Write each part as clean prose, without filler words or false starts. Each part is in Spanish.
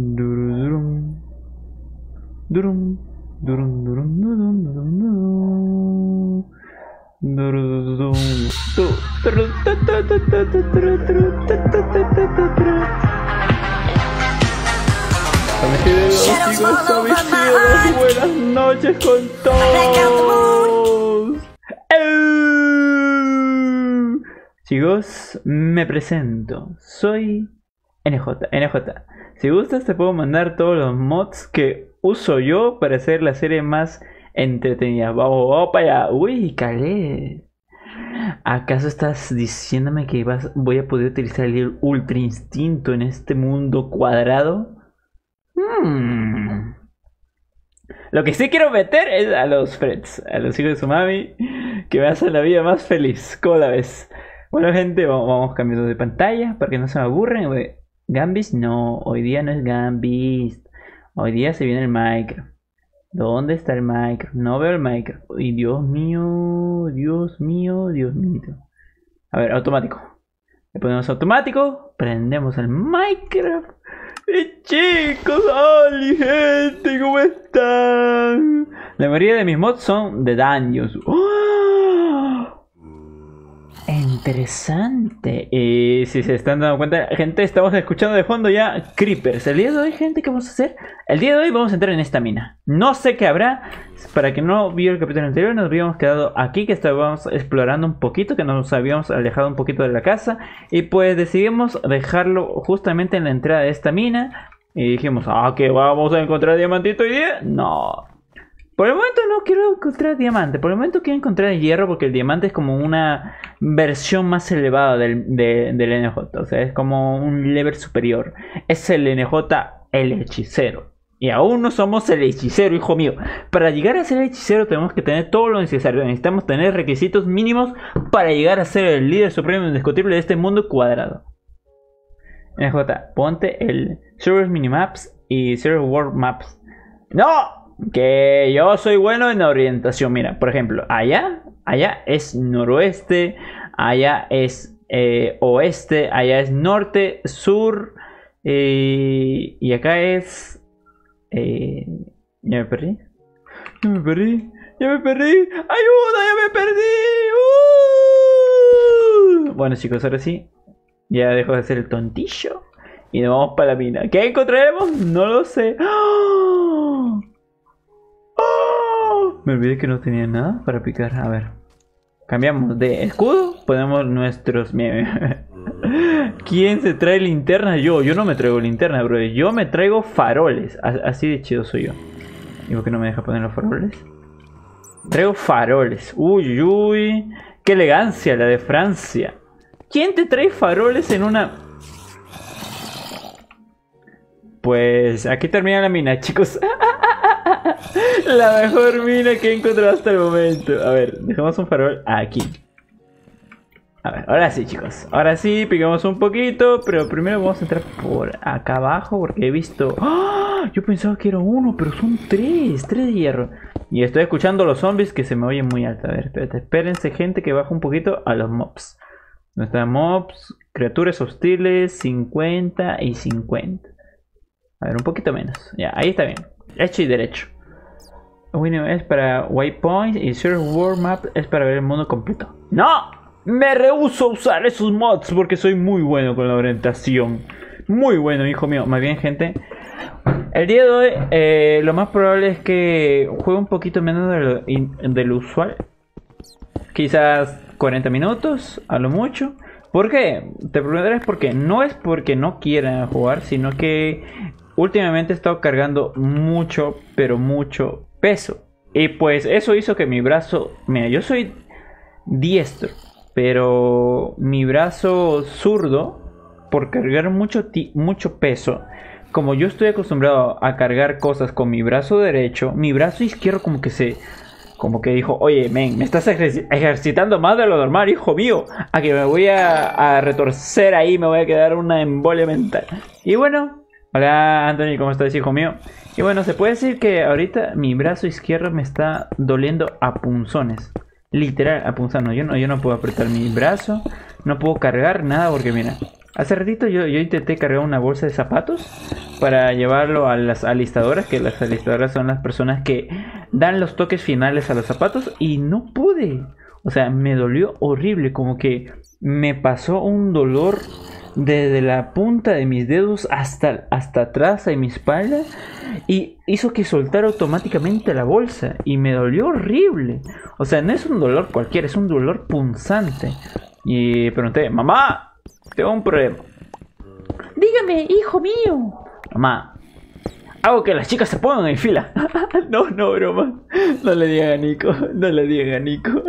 Durum, durum, durum, durum, durum, durum, durum, buenas noches con todos. Chicos, me presento. Soy NJ. Si gustas te puedo mandar todos los mods que uso yo para hacer la serie más entretenida. Vamos, vamos para allá. Uy, calé. ¿Acaso estás diciéndome que voy a poder utilizar el Ultra Instinto en este mundo cuadrado? Lo que sí quiero meter es a los Freds, a los hijos de su mami, que me hacen la vida más feliz. ¿Cómo la ves? Bueno gente, vamos cambiando de pantalla para que no se me aburren. Gambis no, hoy día no es Gambis. Hoy día se viene el Minecraft. ¿Dónde está el Minecraft? No veo el Minecraft. Uy, Dios mío, Dios mío, Dios mío. A ver, automático. Le ponemos automático, prendemos el Minecraft. Y chicos, ¡hola gente! ¿Cómo están? La mayoría de mis mods son de Dungeons. ¡Oh! Interesante. Y si se están dando cuenta, gente, estamos escuchando de fondo ya Creepers. El día de hoy, gente, ¿qué vamos a hacer? El día de hoy vamos a entrar en esta mina. No sé qué habrá. Para que no vio el capítulo anterior, nos habíamos quedado aquí, que estábamos explorando un poquito, que nos habíamos alejado un poquito de la casa. Y pues decidimos dejarlo justamente en la entrada de esta mina. Y dijimos, que vamos a encontrar diamantito hoy día. No. Por el momento no quiero encontrar diamante, por el momento quiero encontrar el hierro, porque el diamante es como una versión más elevada del NJ, o sea, es como un level superior. Es el NJ el hechicero. Y aún no somos el hechicero, hijo mío. Para llegar a ser el hechicero tenemos que tener todo lo necesario. Necesitamos tener requisitos mínimos para llegar a ser el líder supremo indiscutible de este mundo cuadrado. NJ, ponte el Shure Minimaps y Shure World Maps. ¡No! Que yo soy bueno en orientación. Mira, por ejemplo, allá es noroeste, allá es oeste, allá es norte, sur, y acá es... Ya me perdí. ¡Ayuda! ¡Ya me perdí! Bueno chicos, ahora sí, ya dejo de hacer el tontillo y nos vamos para la mina. ¿Qué encontraremos? No lo sé. ¡Oh! Me olvidé que no tenía nada para picar. A ver. Cambiamos de escudo. Ponemos nuestros... ¿Quién se trae linternas? Yo no me traigo linternas, bro. Yo me traigo faroles. Así de chido soy yo. ¿Y por qué no me deja poner los faroles? Traigo faroles. Uy, uy. Qué elegancia la de Francia. ¿Quién te trae faroles en una...? Pues aquí termina la mina, chicos. La mejor mina que he encontrado hasta el momento. A ver, dejamos un farol aquí. A ver, ahora sí chicos. Ahora sí, picamos un poquito. Pero primero vamos a entrar por acá abajo, porque he visto... ¡Oh! Yo pensaba que era uno, pero son tres. Tres de hierro. Y estoy escuchando los zombies que se me oyen muy alto. A ver, espérate, espérense gente, que bajo un poquito a los mobs. ¿Dónde están mobs? Criaturas hostiles, 50 y 50. A ver, un poquito menos. Ya, ahí está bien. Hecho y derecho. Window es para waypoints y Sure World Map es para ver el mundo completo. ¡No! Me rehúso a usar esos mods porque soy muy bueno con la orientación. Muy bueno, hijo mío. Más bien, gente, el día de hoy lo más probable es que juegue un poquito menos de lo usual. Quizás 40 minutos, a lo mucho. ¿Por qué? Te preguntarás por qué. No es porque no quiera jugar, sino que últimamente he estado cargando mucho, pero mucho peso. Y pues eso hizo que mi brazo... Mira, yo soy diestro, pero mi brazo zurdo, por cargar mucho peso, como yo estoy acostumbrado a cargar cosas con mi brazo derecho, mi brazo izquierdo como que dijo, oye, men, me estás ejercitando más de lo normal, hijo mío. A que me voy a retorcer ahí, me voy a quedar una embolia mental. Y bueno, hola Anthony, ¿cómo estás, hijo mío? Y bueno, se puede decir que ahorita mi brazo izquierdo me está doliendo a punzones. Literal, a punzones. Yo no puedo apretar mi brazo, no puedo cargar nada porque, mira, hace ratito yo intenté cargar una bolsa de zapatos, para llevarlo a las alistadoras, que las alistadoras son las personas que dan los toques finales a los zapatos, y no pude. O sea, me dolió horrible, como que me pasó un dolor desde la punta de mis dedos hasta atrás de mi espalda, y hizo que soltara automáticamente la bolsa, y me dolió horrible. O sea, no es un dolor cualquiera, es un dolor punzante. Y pregunté, mamá, tengo un problema. Dígame, hijo mío. Mamá, hago que las chicas se pongan en fila. No, no, broma. No le digan a Nico. No le digan a Nico.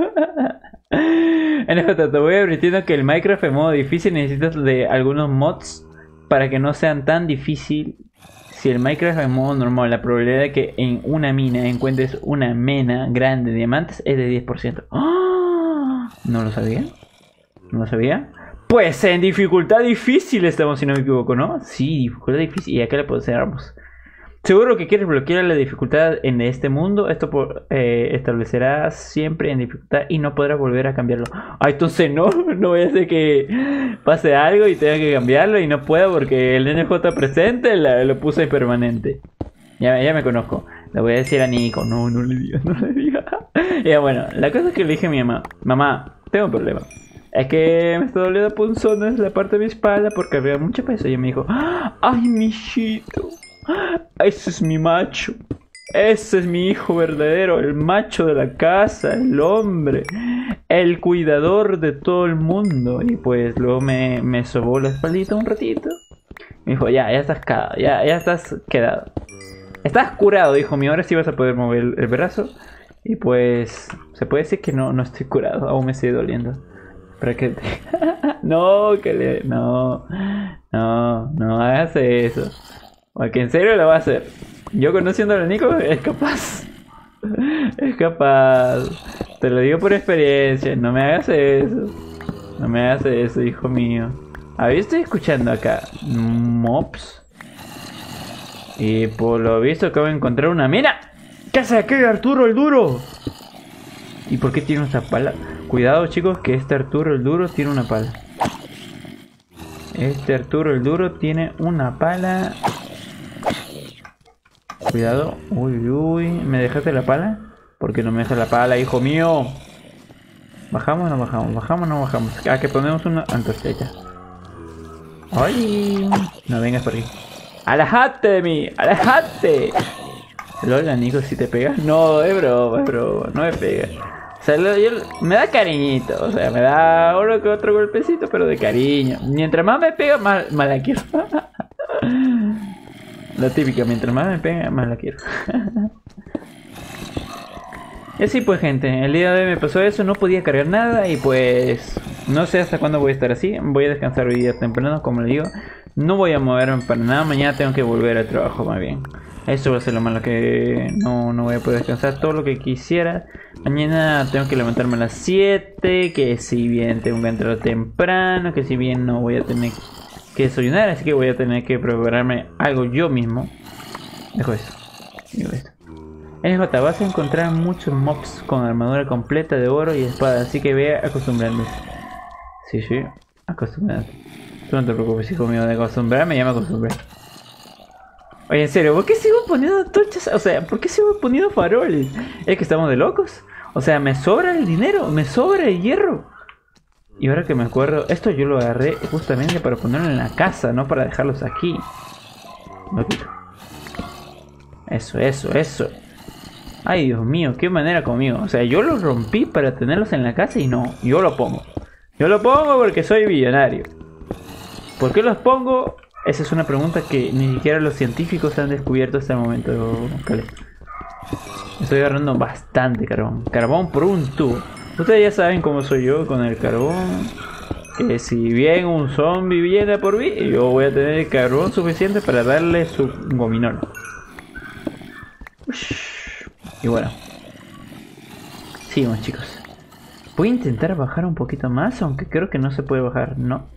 En efecto, te voy advirtiendo que el Minecraft en modo difícil necesitas de algunos mods para que no sean tan difícil. Si el Minecraft en modo normal, la probabilidad de que en una mina encuentres una mena grande de diamantes es de 10%. ¡Oh! No lo sabía. No lo sabía. Pues en dificultad difícil estamos, si no me equivoco, ¿no? Sí, dificultad difícil. ¿Y acá le ponemos? Seguro que quieres bloquear la dificultad en este mundo. Esto establecerá siempre en dificultad y no podrás volver a cambiarlo. Ah, entonces no voy a hacer que pase algo y tenga que cambiarlo y no pueda porque el NJ presente lo puse permanente. Ya me conozco. Le voy a decir a Nico. No, no le digas, no le digas. Ya bueno, la cosa es que le dije a mi mamá. Mamá, tengo un problema. Es que me está doliendo punzones la parte de mi espalda por cargar mucho peso. Y ella me dijo, ay, mijito, ese es mi macho. Ese es mi hijo verdadero, el macho de la casa, el hombre, el cuidador de todo el mundo. Y pues luego me sobó la espaldita un ratito. Me dijo, ya estás quedado, ya estás quedado. Estás curado, dijo mi, ahora sí vas a poder mover el brazo. Y pues se puede decir que no estoy curado, aún me sigue doliendo. Para que te... No, que le... No hagas eso. Porque en serio lo va a hacer. Yo conociendo a Nico es capaz. Es capaz. Te lo digo por experiencia. No me hagas eso. No me hagas eso, hijo mío. Había estoy escuchando acá. Mobs. Y por lo visto acabo de encontrar una mina. ¿Qué hace aquí Arturo el Duro? ¿Y por qué tiene esta pala? Cuidado chicos que este Arturo el Duro tiene una pala. Este Arturo el Duro tiene una pala. Cuidado. Uy, uy. ¿Me dejaste la pala? ¿Por qué no me dejas la pala, hijo mío? ¿Bajamos o no bajamos? ¿Bajamos o no bajamos? Ah, que ponemos una antorcha. ¡Ay! No vengas por aquí. ¡Alejate de mí! ¡Alejate! Lola, Nico, si te pegas. No, es broma, es broma. No me pegas. O sea, me da cariñito. O sea, me da uno que otro golpecito, pero de cariño. Mientras más me pega, más la quiero. La típica, mientras más me pega, más la quiero. Y así pues, gente. El día de hoy me pasó eso. No podía cargar nada y pues... No sé hasta cuándo voy a estar así. Voy a descansar hoy día temprano, como le digo. No voy a moverme para nada. Mañana tengo que volver al trabajo, más bien. Eso va a ser lo malo, que no voy a poder descansar todo lo que quisiera. Mañana tengo que levantarme a las 7, que si bien tengo que entrar temprano, que si bien no voy a tener que desayunar, así que voy a tener que prepararme algo yo mismo. Dejo eso. Dejo eso. NJ, vas a encontrar muchos mobs con armadura completa de oro y espada, así que ve acostumbrándote. Sí, acostumbrándote. Tú no te preocupes, hijo mío, de acostumbrarme, ya me acostumbré. Oye, en serio, ¿por qué sigo poniendo torchas? O sea, ¿por qué sigo poniendo faroles? Es que estamos de locos. O sea, me sobra el dinero, me sobra el hierro. Y ahora que me acuerdo, esto yo lo agarré justamente para ponerlo en la casa, no para dejarlos aquí. Lo quito. Eso. Ay, Dios mío, qué manera conmigo. O sea, yo los rompí para tenerlos en la casa y no, yo lo pongo. Yo lo pongo porque soy millonario. ¿Por qué los pongo? Esa es una pregunta que ni siquiera los científicos han descubierto hasta el momento. Estoy agarrando bastante carbón. Carbón por un tubo. Ustedes ya saben cómo soy yo con el carbón. Que si bien un zombie viene por mí, yo voy a tener el carbón suficiente para darle su gominol. Y bueno. Sigamos chicos. Voy a intentar bajar un poquito más, aunque creo que no se puede bajar, ¿no?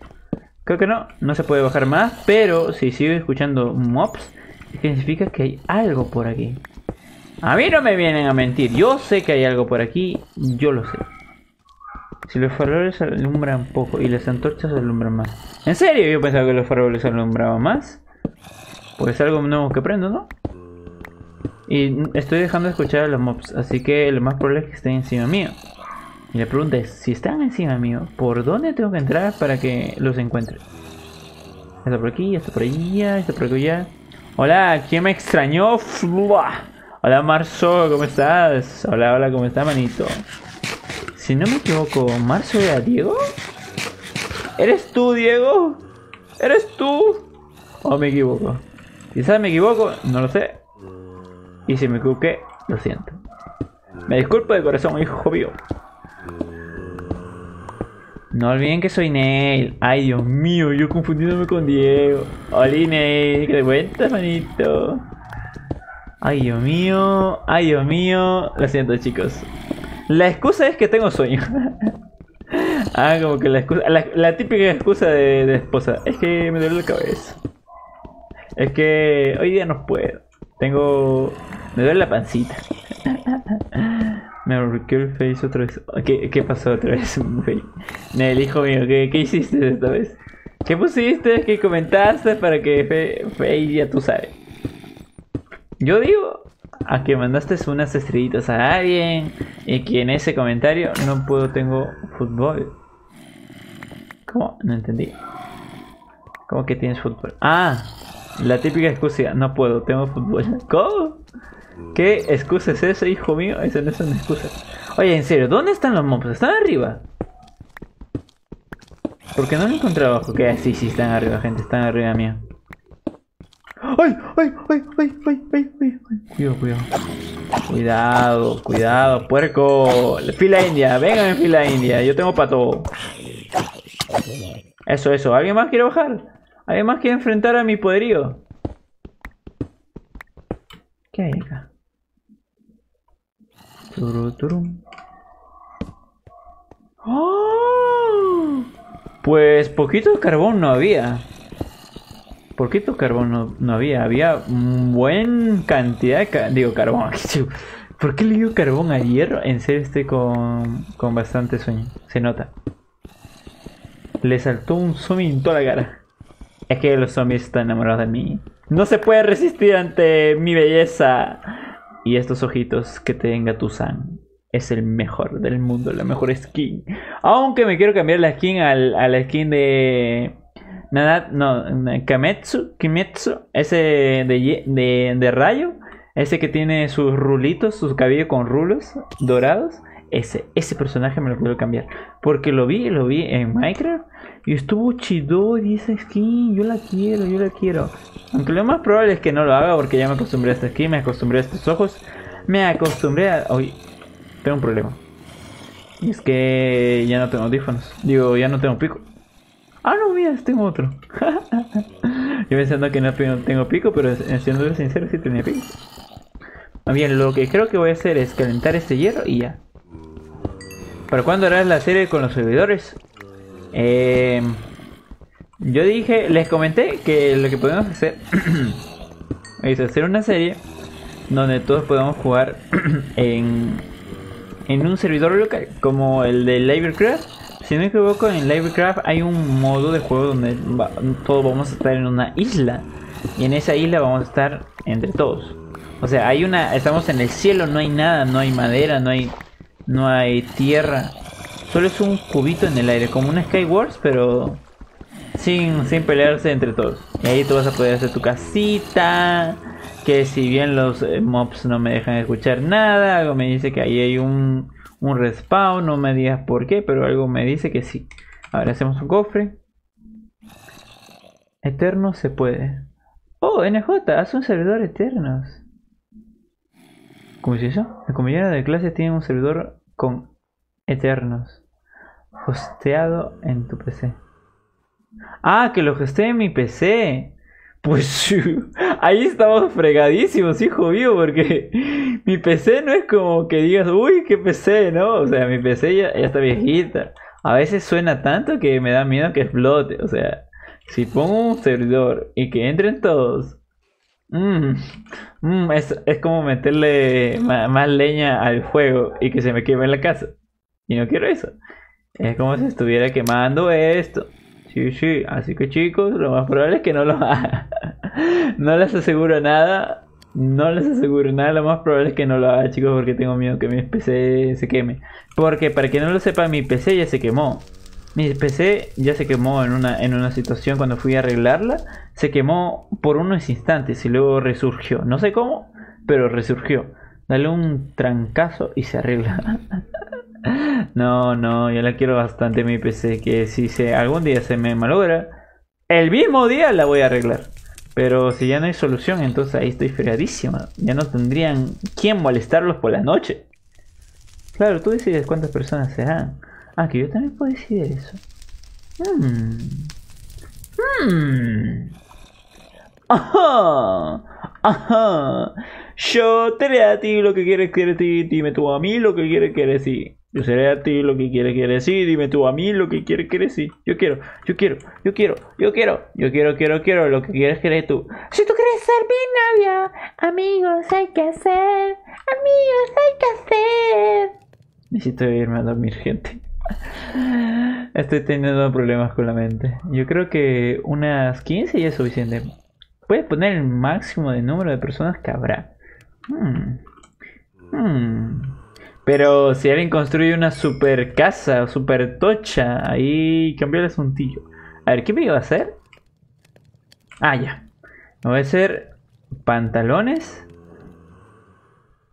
Creo que no se puede bajar más, pero si sigo escuchando mobs, significa que hay algo por aquí. A mí no me vienen a mentir, yo sé que hay algo por aquí, yo lo sé. Si los faroles alumbran poco y las antorchas alumbran más. ¿En serio? Yo pensaba que los faroles alumbraban más. pues algo nuevo que aprendo, ¿no? Y estoy dejando de escuchar a los mobs, así que lo más probable es que estén encima mío. Y la pregunta es, si están encima mío, ¿por dónde tengo que entrar para que los encuentre? Está por aquí, está por allá, está por allá. Hola, ¿quién me extrañó? Hola Marzo, ¿cómo estás? Hola, hola, ¿cómo estás, manito? Si no me equivoco, ¿Marzo era Diego? ¿Eres tú, Diego? ¿Eres tú? ¿O me equivoco? Quizás me equivoco, no lo sé. Y si me equivoqué, lo siento. Me disculpo de corazón, hijo mío. No olviden que soy Neil. Ay, Dios mío, yo confundiéndome con Diego. Hola, Neil, ¿qué te cuentas, manito? Ay, Dios mío. Ay, Dios mío. Lo siento, chicos. La excusa es que tengo sueño. Ah, como que la excusa... La típica excusa de esposa. Es que me duele la cabeza. Es que hoy día no puedo. Tengo... Me duele la pancita. Me bloqueó el face otra vez. ¿Qué pasó otra vez? Nel, hijo mío, ¿qué hiciste esta vez? ¿Qué pusiste? ¿Qué comentaste para que Face ya tú sabes? Yo digo a que mandaste unas estrellitas a alguien y que en ese comentario no puedo, tengo fútbol. ¿Cómo? No entendí. ¿Cómo que tienes fútbol? Ah, la típica excusa, no puedo, tengo fútbol. ¿Cómo? ¿Qué excusa es esa, hijo mío? Esa no es una excusa. Oye, en serio, ¿dónde están los mobs? ¿Están arriba? Porque no lo encontré abajo. Que sí, sí, están arriba, gente. Están arriba mía. ¡Ay! ¡Ay! ¡Ay! ¡Ay! ¡Ay! ¡Ay! ¡Ay! Cuidado, cuidado. Cuidado, cuidado, puerco. Fila india. Vengan en fila india. Yo tengo pato. Eso, eso. ¿Alguien más quiere bajar? ¿Alguien más quiere enfrentar a mi poderío? ¿Qué hay acá? Turuturum. ¡Oh! Pues poquito carbón no había. Poquito carbón no había. Había buena cantidad de carbón. ¿Por qué le digo carbón a hierro? En serio estoy con bastante sueño. Se nota. Le saltó un zombie en toda la cara. Es que los zombies están enamorados de mí. No se puede resistir ante mi belleza. Y estos ojitos que tenga Tuzan. Es el mejor del mundo, la mejor skin. Aunque me quiero cambiar la skin a la skin de... Kimetsu. Ese de rayo. Ese que tiene sus rulitos, sus cabellos con rulos dorados. Ese personaje me lo quiero cambiar. Porque lo vi en Minecraft. Y estuvo chido y esa skin, yo la quiero. Aunque lo más probable es que no lo haga porque ya me acostumbré a esta skin, me acostumbré a estos ojos. Me acostumbré a... Oye, tengo un problema. Y es que ya no tengo audífonos. Digo, ya no tengo pico. Ah, no, mira, tengo otro. Yo pensando que no tengo pico, pero siendo sincero sí tenía pico. Bien, lo que creo que voy a hacer es calentar este hierro y ya. ¿Para cuándo harás la serie con los servidores? Yo dije, les comenté que lo que podemos hacer es hacer una serie donde todos podamos jugar en un servidor local, como el de LaborCraft. Si no me equivoco, en LaborCraft hay un modo de juego donde todos vamos a estar en una isla y en esa isla vamos a estar entre todos. O sea, hay una, estamos en el cielo, no hay nada, no hay madera, no hay tierra. Solo es un cubito en el aire, como un Skywars, pero sin pelearse entre todos. Y ahí tú vas a poder hacer tu casita, que si bien los mobs no me dejan escuchar nada, algo me dice que ahí hay un respawn, no me digas por qué, pero algo me dice que sí. Ahora hacemos un cofre. Eternos se puede. Oh, NJ, haz un servidor Eternos. ¿Cómo es eso? La comunidad de clase tiene un servidor con Eternos. Hosteado en tu PC. Ah, que lo hosteé en mi PC. Pues ahí estamos fregadísimos, hijo mío, porque mi PC no es como que digas, uy, qué PC, ¿no? O sea, mi PC ya está viejita. A veces suena tanto que me da miedo que explote. O sea, si pongo un servidor y que entren todos, es como meterle más leña al fuego y que se me queme en la casa. Y no quiero eso. Es como si estuviera quemando esto. Sí, así que chicos, lo más probable es que no los haga. No les aseguro nada. Lo más probable es que no lo haga, chicos, porque tengo miedo que mi PC se queme. Porque, para que no lo sepa, mi PC ya se quemó. Mi PC ya se quemó en una situación cuando fui a arreglarla. Se quemó por unos instantes y luego resurgió. No sé cómo, pero resurgió. Dale un trancazo y se arregla. No, yo la quiero bastante, mi PC. Que si algún día se me malogra, el mismo día la voy a arreglar. Pero si ya no hay solución, entonces ahí estoy fregadísima. Ya no tendrían quien molestarlos por la noche. Claro, tú decides cuántas personas serán. Ah, que yo también puedo decidir eso. Ajá. Yo te haré a ti lo que quieres que decir. Dime tú a mí lo que quieres que decir. Yo seré a ti lo que quieres que decir. Dime tú a mí lo que quieres que decir. Yo quiero lo que quieres que eres tú. Si tú quieres ser mi novio, amigos hay que hacer. Necesito irme a dormir, gente. Estoy teniendo problemas con la mente. Yo creo que unas 15 ya es suficiente. Puedes poner el máximo de número de personas que habrá. Pero si alguien construye una super casa, super tocha, ahí cambia el asuntillo. A ver, ¿qué me iba a hacer? Ah, ya. Me voy a hacer pantalones.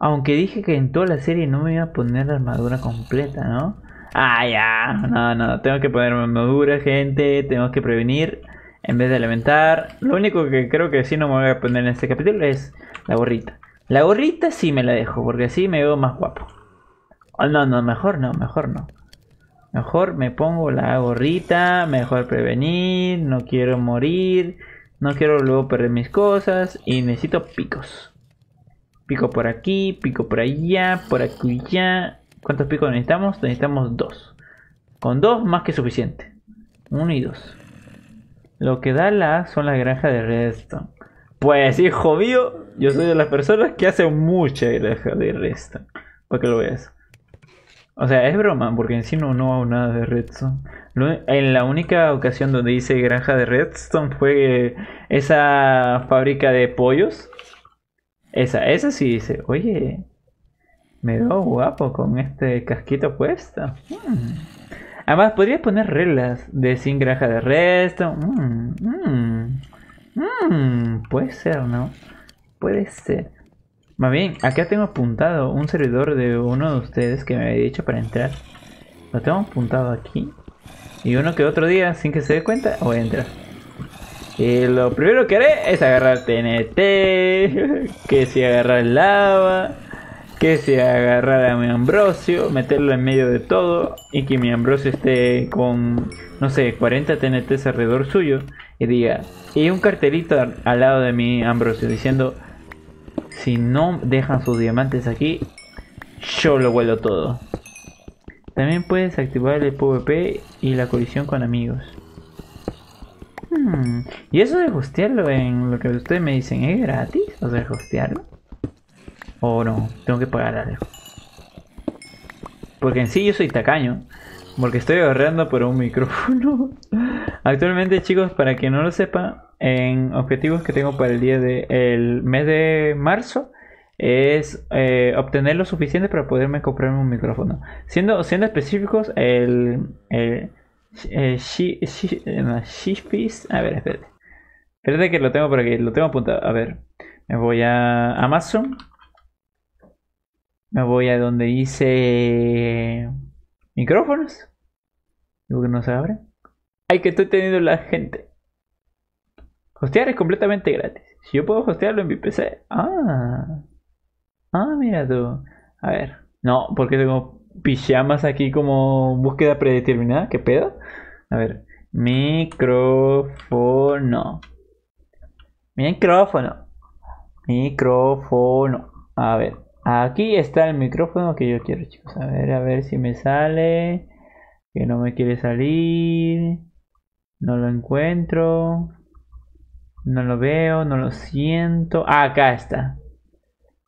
Aunque dije que en toda la serie no me iba a poner la armadura completa, ¿no? Ah, ya. No. Tengo que ponerme armadura, gente. Tengo que prevenir en vez de alimentar. Lo único que creo que sí no me voy a poner en este capítulo es la gorrita. La gorrita sí me la dejo, porque así me veo más guapo. Oh, no, mejor no. Mejor me pongo la gorrita. Mejor prevenir. No quiero morir. No quiero luego perder mis cosas. Y necesito picos. Pico por aquí, pico por allá, por aquí ya. ¿Cuántos picos necesitamos? Necesitamos 2. Con 2 más que suficiente. 1 y 2. Lo que da la son las granjas de redstone. Pues hijo mío, yo soy de las personas que hacen mucha granja de redstone. Para que lo veas. O sea, es broma, porque encima no hago nada de redstone. En la única ocasión donde hice granja de redstone fue esa fábrica de pollos. Esa sí dice, oye, me veo guapo con este casquito puesto. Además, podría poner reglas de sin granja de resto. Puede ser, ¿no? Puede ser. Más bien, acá tengo apuntado un servidor de uno de ustedes que me había dicho para entrar. Lo tengo apuntado aquí. Y uno que otro día, sin que se dé cuenta, voy a entrar. Y lo primero que haré es agarrar TNT, que si agarrar lava, que si agarrar a mi Ambrosio, meterlo en medio de todo y que mi Ambrosio esté con, no sé, 40 TNTs alrededor suyo y diga, y un cartelito al lado de mi Ambrosio diciendo, si no dejan sus diamantes aquí, yo lo vuelo todo. También puedes activar el PvP y la colisión con amigos. Y eso de hostearlo en lo que ustedes me dicen, ¿es gratis? O sea, hostearlo. O no, tengo que pagar algo. Porque en sí yo soy tacaño. Porque estoy ahorrando por un micrófono. Actualmente, chicos, para quien no lo sepa, en objetivos que tengo para el día del mes de marzo es obtener lo suficiente para poderme comprarme un micrófono. Siendo específicos, a ver, espérate que lo tengo por aquí, lo tengo apuntado. A ver, me voy a Amazon. Me voy a donde hice micrófonos. Digo que no se abre. Ay, que estoy teniendo la gente. Hostear es completamente gratis. Si yo puedo hostearlo en mi PC. Ah, mira tú. A ver, no, porque tengo pijamas aquí como búsqueda predeterminada. ¿Qué pedo? A ver. Micrófono. A ver. Aquí está el micrófono que yo quiero, chicos. A ver si me sale. Que no me quiere salir. No lo encuentro. No lo veo. No lo siento. Ah, acá está.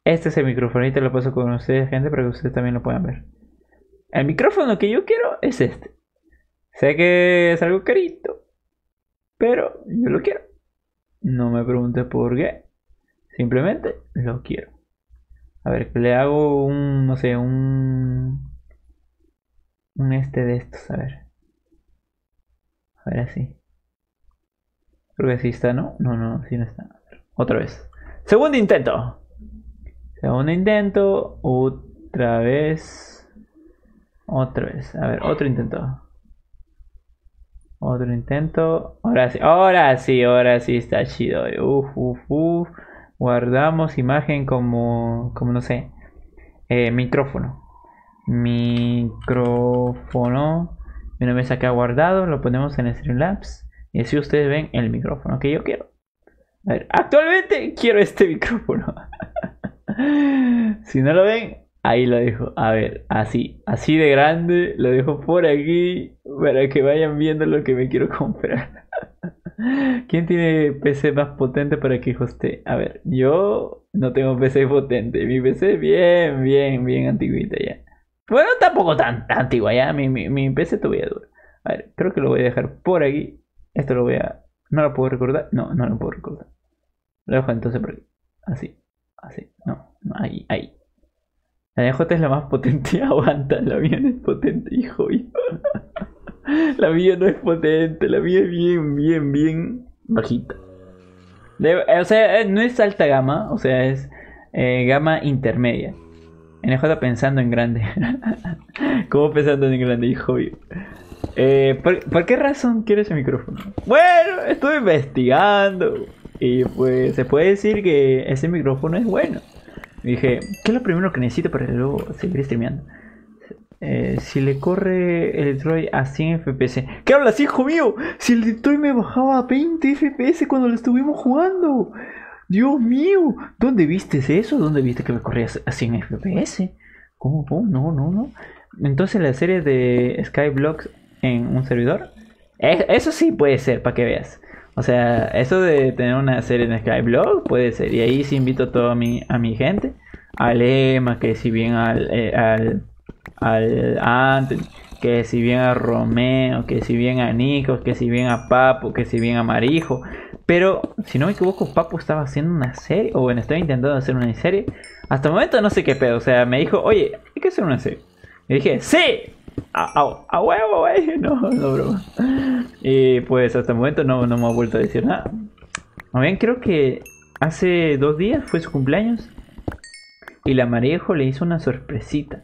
Este es el micrófono. Ahorita lo paso con ustedes, gente, para que ustedes también lo puedan ver. El micrófono que yo quiero es este. Sé que es algo carito, Pero yo lo quiero. No me preguntes por qué. Simplemente lo quiero. A ver, que le hago un, no sé, un de estos, a ver. A ver, así. Creo que así está, ¿no? No, no, así no está. Otra vez. Segundo intento. Segundo intento. Otra vez. Otra vez. A ver, otro intento. Otro intento. Ahora sí. Ahora sí. Ahora sí está chido. Guardamos imagen como... como no sé. Micrófono. Micrófono. Una vez acá guardado. Lo ponemos en Streamlabs. Y así ustedes ven el micrófono que yo quiero. A ver, actualmente quiero este micrófono. Si no lo ven, ahí lo dejo. A ver, así, así de grande. Lo dejo por aquí para que vayan viendo lo que me quiero comprar. ¿Quién tiene PC más potente para que hoste? A ver, yo no tengo PC potente. Mi PC es bien, bien, bien antiguita ya. Bueno, tampoco tan antigua ya. Mi PC todavía dura. A ver, creo que lo voy a dejar por aquí. Esto lo voy a... ¿No lo puedo recordar? No, no lo puedo recordar. Lo dejo entonces por aquí. Así, así, no, no, ahí, ahí. La DJ es la más potente, aguanta, la mía no es potente, hijo. La mía no es potente, la mía es bien, bien, bien bajita. O sea, no es alta gama, o sea, es gama intermedia. NJ pensando en grande. ¿Cómo pensando en grande, hijo? ¿Por qué razón quiero ese micrófono? Bueno, estuve investigando. Y pues se puede decir que ese micrófono es bueno. Dije, ¿qué es lo primero que necesito para luego seguir streameando? Si le corre el Detroit a 100 FPS. ¿Qué hablas, hijo mío? Si el Detroit me bajaba a 20 FPS cuando lo estuvimos jugando. Dios mío, ¿dónde viste eso? ¿Dónde viste que me corría a 100 FPS? ¿Cómo? ¿Cómo? No, no, no. Entonces la serie de Skyblocks en un servidor. Eso sí puede ser, para que veas. O sea, eso de tener una serie en Skyblog puede ser. Y ahí sí invito a toda mi gente. Al Ema, que si bien al Anthony, que si bien a Romeo, que si bien a Nico, que si bien a Papo, que si bien a Marijo. Pero, si no me equivoco, Papo estaba haciendo una serie. O bueno, estaba intentando hacer una serie. Hasta el momento no sé qué pedo. O sea, me dijo, oye, hay que hacer una serie. Y dije, ¡sí! A huevo, güey. No, no, broma. Y pues hasta el momento no me ha vuelto a decir nada. A ver, creo que hace 2 días fue su cumpleaños. Y la Marijo le hizo una sorpresita.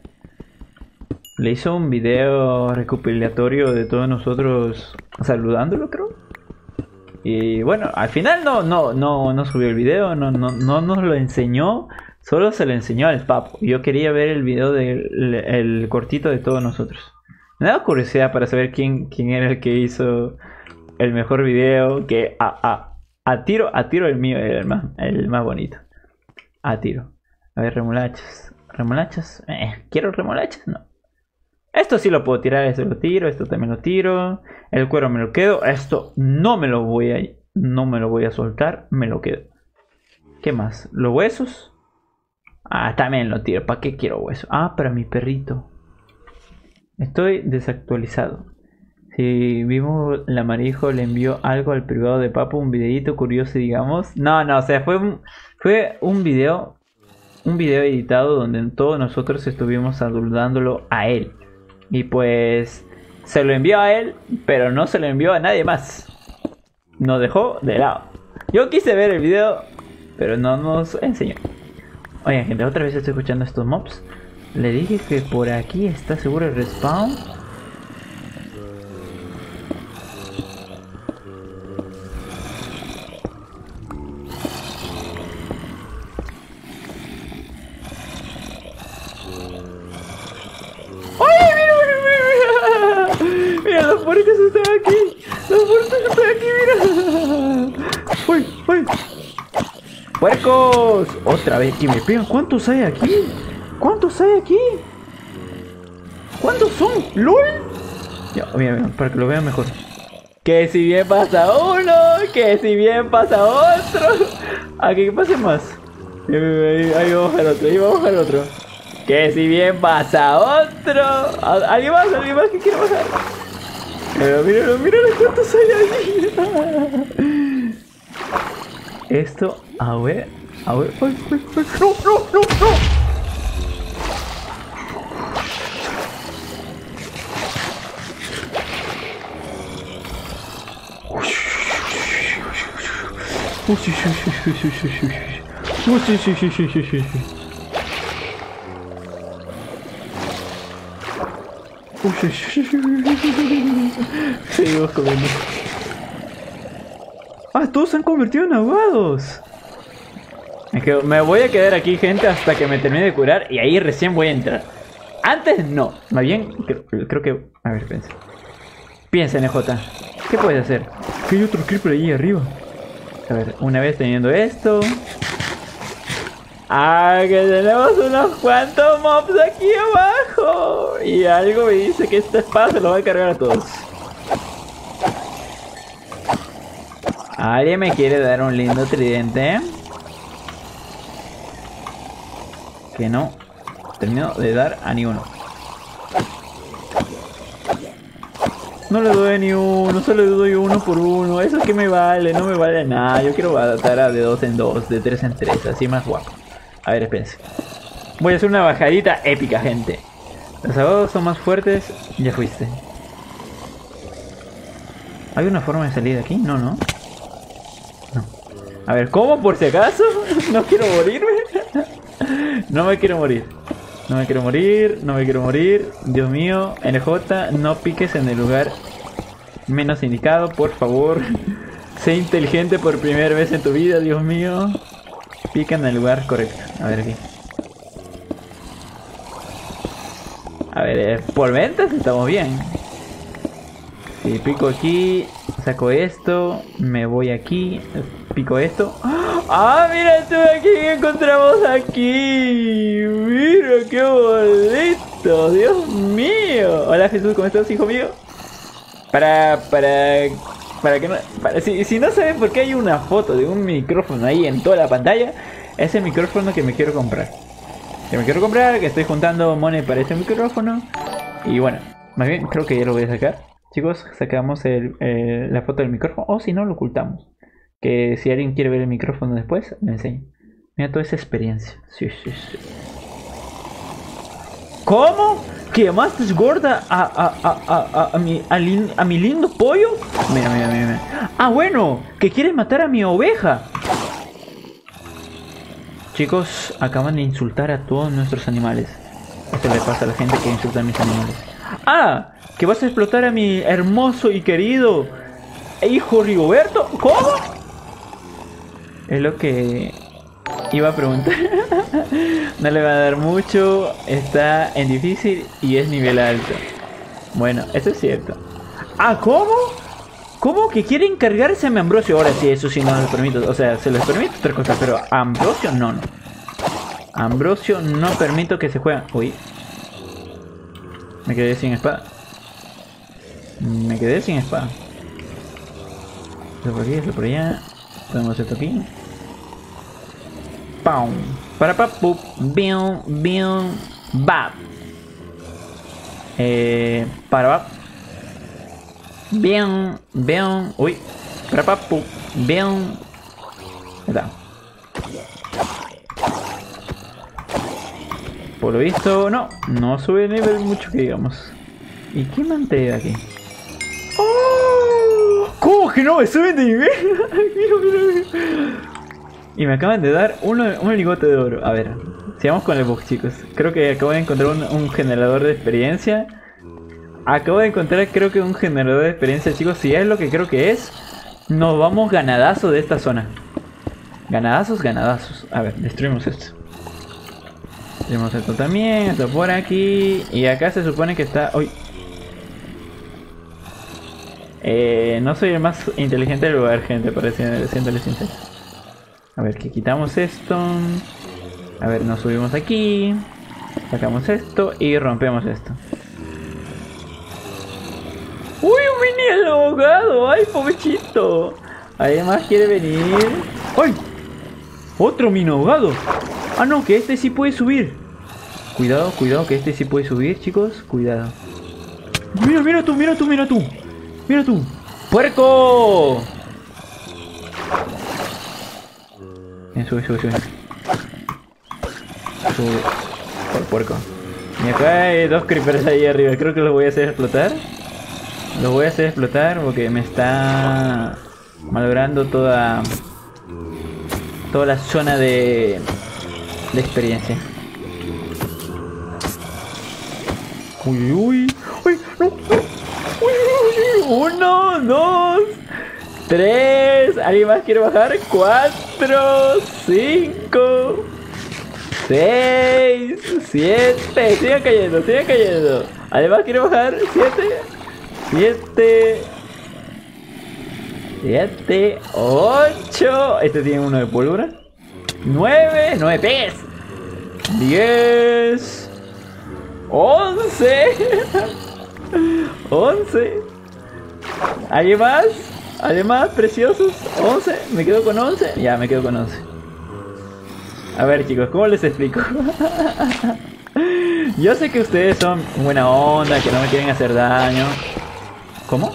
Le hizo un video recopilatorio de todos nosotros saludándolo, creo. Y bueno, al final no subió el video, no nos lo enseñó, solo se lo enseñó al Papo. Yo quería ver el video del cortito de todos nosotros. Me daba curiosidad para saber quién era el que hizo el mejor video, que a tiro el mío era el más bonito. A tiro. A ver, remolachas. ¿Remolachas? ¿Quiero remolachas? No. Esto sí lo puedo tirar, esto lo tiro, esto también lo tiro. El cuero me lo quedo, esto no me lo voy a soltar, me lo quedo. ¿Qué más? ¿Los huesos? Ah, también lo tiro, ¿para qué quiero hueso? Ah, para mi perrito. Estoy desactualizado. Si vimos, la Marijo le envió algo al privado de Papo, un videito curioso, digamos. No, no, o sea, fue un video. Un video editado donde todos nosotros estuvimos saludándolo a él. Y pues se lo envió a él, pero no se lo envió a nadie más. Nos dejó de lado. Yo quise ver el video, pero no nos enseñó. Oigan, gente, otra vez estoy escuchando estos mobs. Le dije que por aquí está seguro el respawn. ¡Puercos! Otra vez que me pegan. ¿Cuántos hay aquí? ¿Cuántos hay aquí? ¿Cuántos son? ¡Lol! Ya, mira, para que lo vean mejor. Que si bien pasa uno, que si bien pasa otro. Aquí que pase más. Ahí vamos al otro, ahí vamos al otro. Que si bien pasa otro. ¿Alguien más? ¿Alguien más que quiere pasar? Pero míralo, míralo cuántos hay ahí. Esto, a ver, ay, no. Seguimos comiendo. Ah, todos se han convertido en ahogados. Es que me voy a quedar aquí, gente, hasta que me termine de curar. Y ahí recién voy a entrar. Antes no. Más bien, creo que... A ver, piensa. Piensa, NJ. ¿Qué puedes hacer? Que hay otro creeper allí arriba. A ver, una vez teniendo esto... ¡Ah, que tenemos unos cuantos mobs aquí abajo! Y algo me dice que esta espada se lo va a cargar a todos. ¿Alguien me quiere dar un lindo tridente? Que no termino de dar a ninguno. No le doy ni uno, solo le doy uno por uno. Eso es que me vale, no me vale nada. Yo quiero adaptar a de 2 en 2, de 3 en 3, así más guapo. A ver, espérense. Voy a hacer una bajadita épica, gente. Los abogados son más fuertes, ya fuiste. ¿Hay una forma de salir de aquí? No, no. No. A ver, ¿cómo por si acaso? No quiero morirme. No me quiero morir. No me quiero morir, no me quiero morir. Dios mío, NJ, no piques en el lugar menos indicado, por favor. Sé inteligente por primera vez en tu vida, Dios mío. Pica en el lugar correcto. A ver aquí. A ver, por ventas estamos bien. Si pico aquí, saco esto, me voy aquí, pico esto. ¡Ah, mira tú aquí! ¿Qué encontramos aquí? ¡Mira qué bonito! ¡Dios mío! Hola Jesús, ¿cómo estás, hijo mío? Para que no... si no saben por qué hay una foto de un micrófono ahí en toda la pantalla, es el micrófono que me quiero comprar. Que estoy juntando money para este micrófono. Y bueno, más bien creo que ya lo voy a sacar. Chicos, sacamos la foto del micrófono. O si no, lo ocultamos. Que si alguien quiere ver el micrófono después, me enseño. Mira toda esa experiencia. Sí. ¿Cómo? ¿Quemaste gorda a mi lindo pollo? Mira. Ah, bueno, que quieres matar a mi oveja. Chicos, acaban de insultar a todos nuestros animales. Esto le pasa a la gente que insulta a mis animales. Ah, que vas a explotar a mi hermoso y querido hijo Rigoberto. ¿Cómo? Es lo que iba a preguntar. No le va a dar mucho. Está en difícil y es nivel alto. Bueno, eso es cierto. Ah, ¿cómo? ¿Cómo que quieren cargarse a mi Ambrosio? Ahora sí, eso sí no lo permito. O sea, se los permito otra cosa, pero Ambrosio no. Ambrosio no permito que se juegue. Uy. Me quedé sin espada. Esto por aquí, esto por allá. Ponemos esto aquí. ¡Pum! Para papu, bium, bium, bap. Para bap. Bium, bium, uy. Para papu, bium. Ahí está. Por lo visto, no sube el nivel mucho que digamos. ¿Y qué manteca aquí? ¡Oh! ¿Cómo que no me suben de nivel? Mira. Y me acaban de dar un ligote de oro. A ver, sigamos con el box, chicos. Creo que acabo de encontrar un generador de experiencia. Chicos. Si es lo que creo que es, nos vamos ganadazo de esta zona. Ganadazos. A ver, destruimos esto. Destruimos esto también. Esto por aquí. Y acá se supone que está... ¡Uy! No soy el más inteligente del lugar, gente. Siéndole sincero. A ver, que quitamos esto. A ver, nos subimos aquí. Sacamos esto y rompemos esto. ¡Uy, un mini abogado! ¡Ay, pobrecito! Además quiere venir. ¡Ay! ¡Otro mini abogado! Ah, no, que este sí puede subir. Cuidado, que este sí puede subir, chicos. Cuidado. ¡Mira tú! Mira tú. ¡Puerco! Sube, sube, sube. Sube. Por puerco. Y acá hay dos creepers ahí arriba. Creo que los voy a hacer explotar. Los voy a hacer explotar porque me está malogrando toda la zona de experiencia. Uy, uy, uy, no, no. Uy, uy, uno, dos, tres. ¿Alguien más quiere bajar? 4, 5, 6, 7. Sigan cayendo, sigan cayendo. ¿Alguien más quiere bajar? 7, 8. Este tiene uno de pólvora. 9 pies. 10, 11. ¿Alguien más? Además, preciosos, 11, me quedo con 11. Ya, me quedo con 11. A ver, chicos, ¿cómo les explico? Yo sé que ustedes son buena onda, que no me quieren hacer daño. ¿Cómo?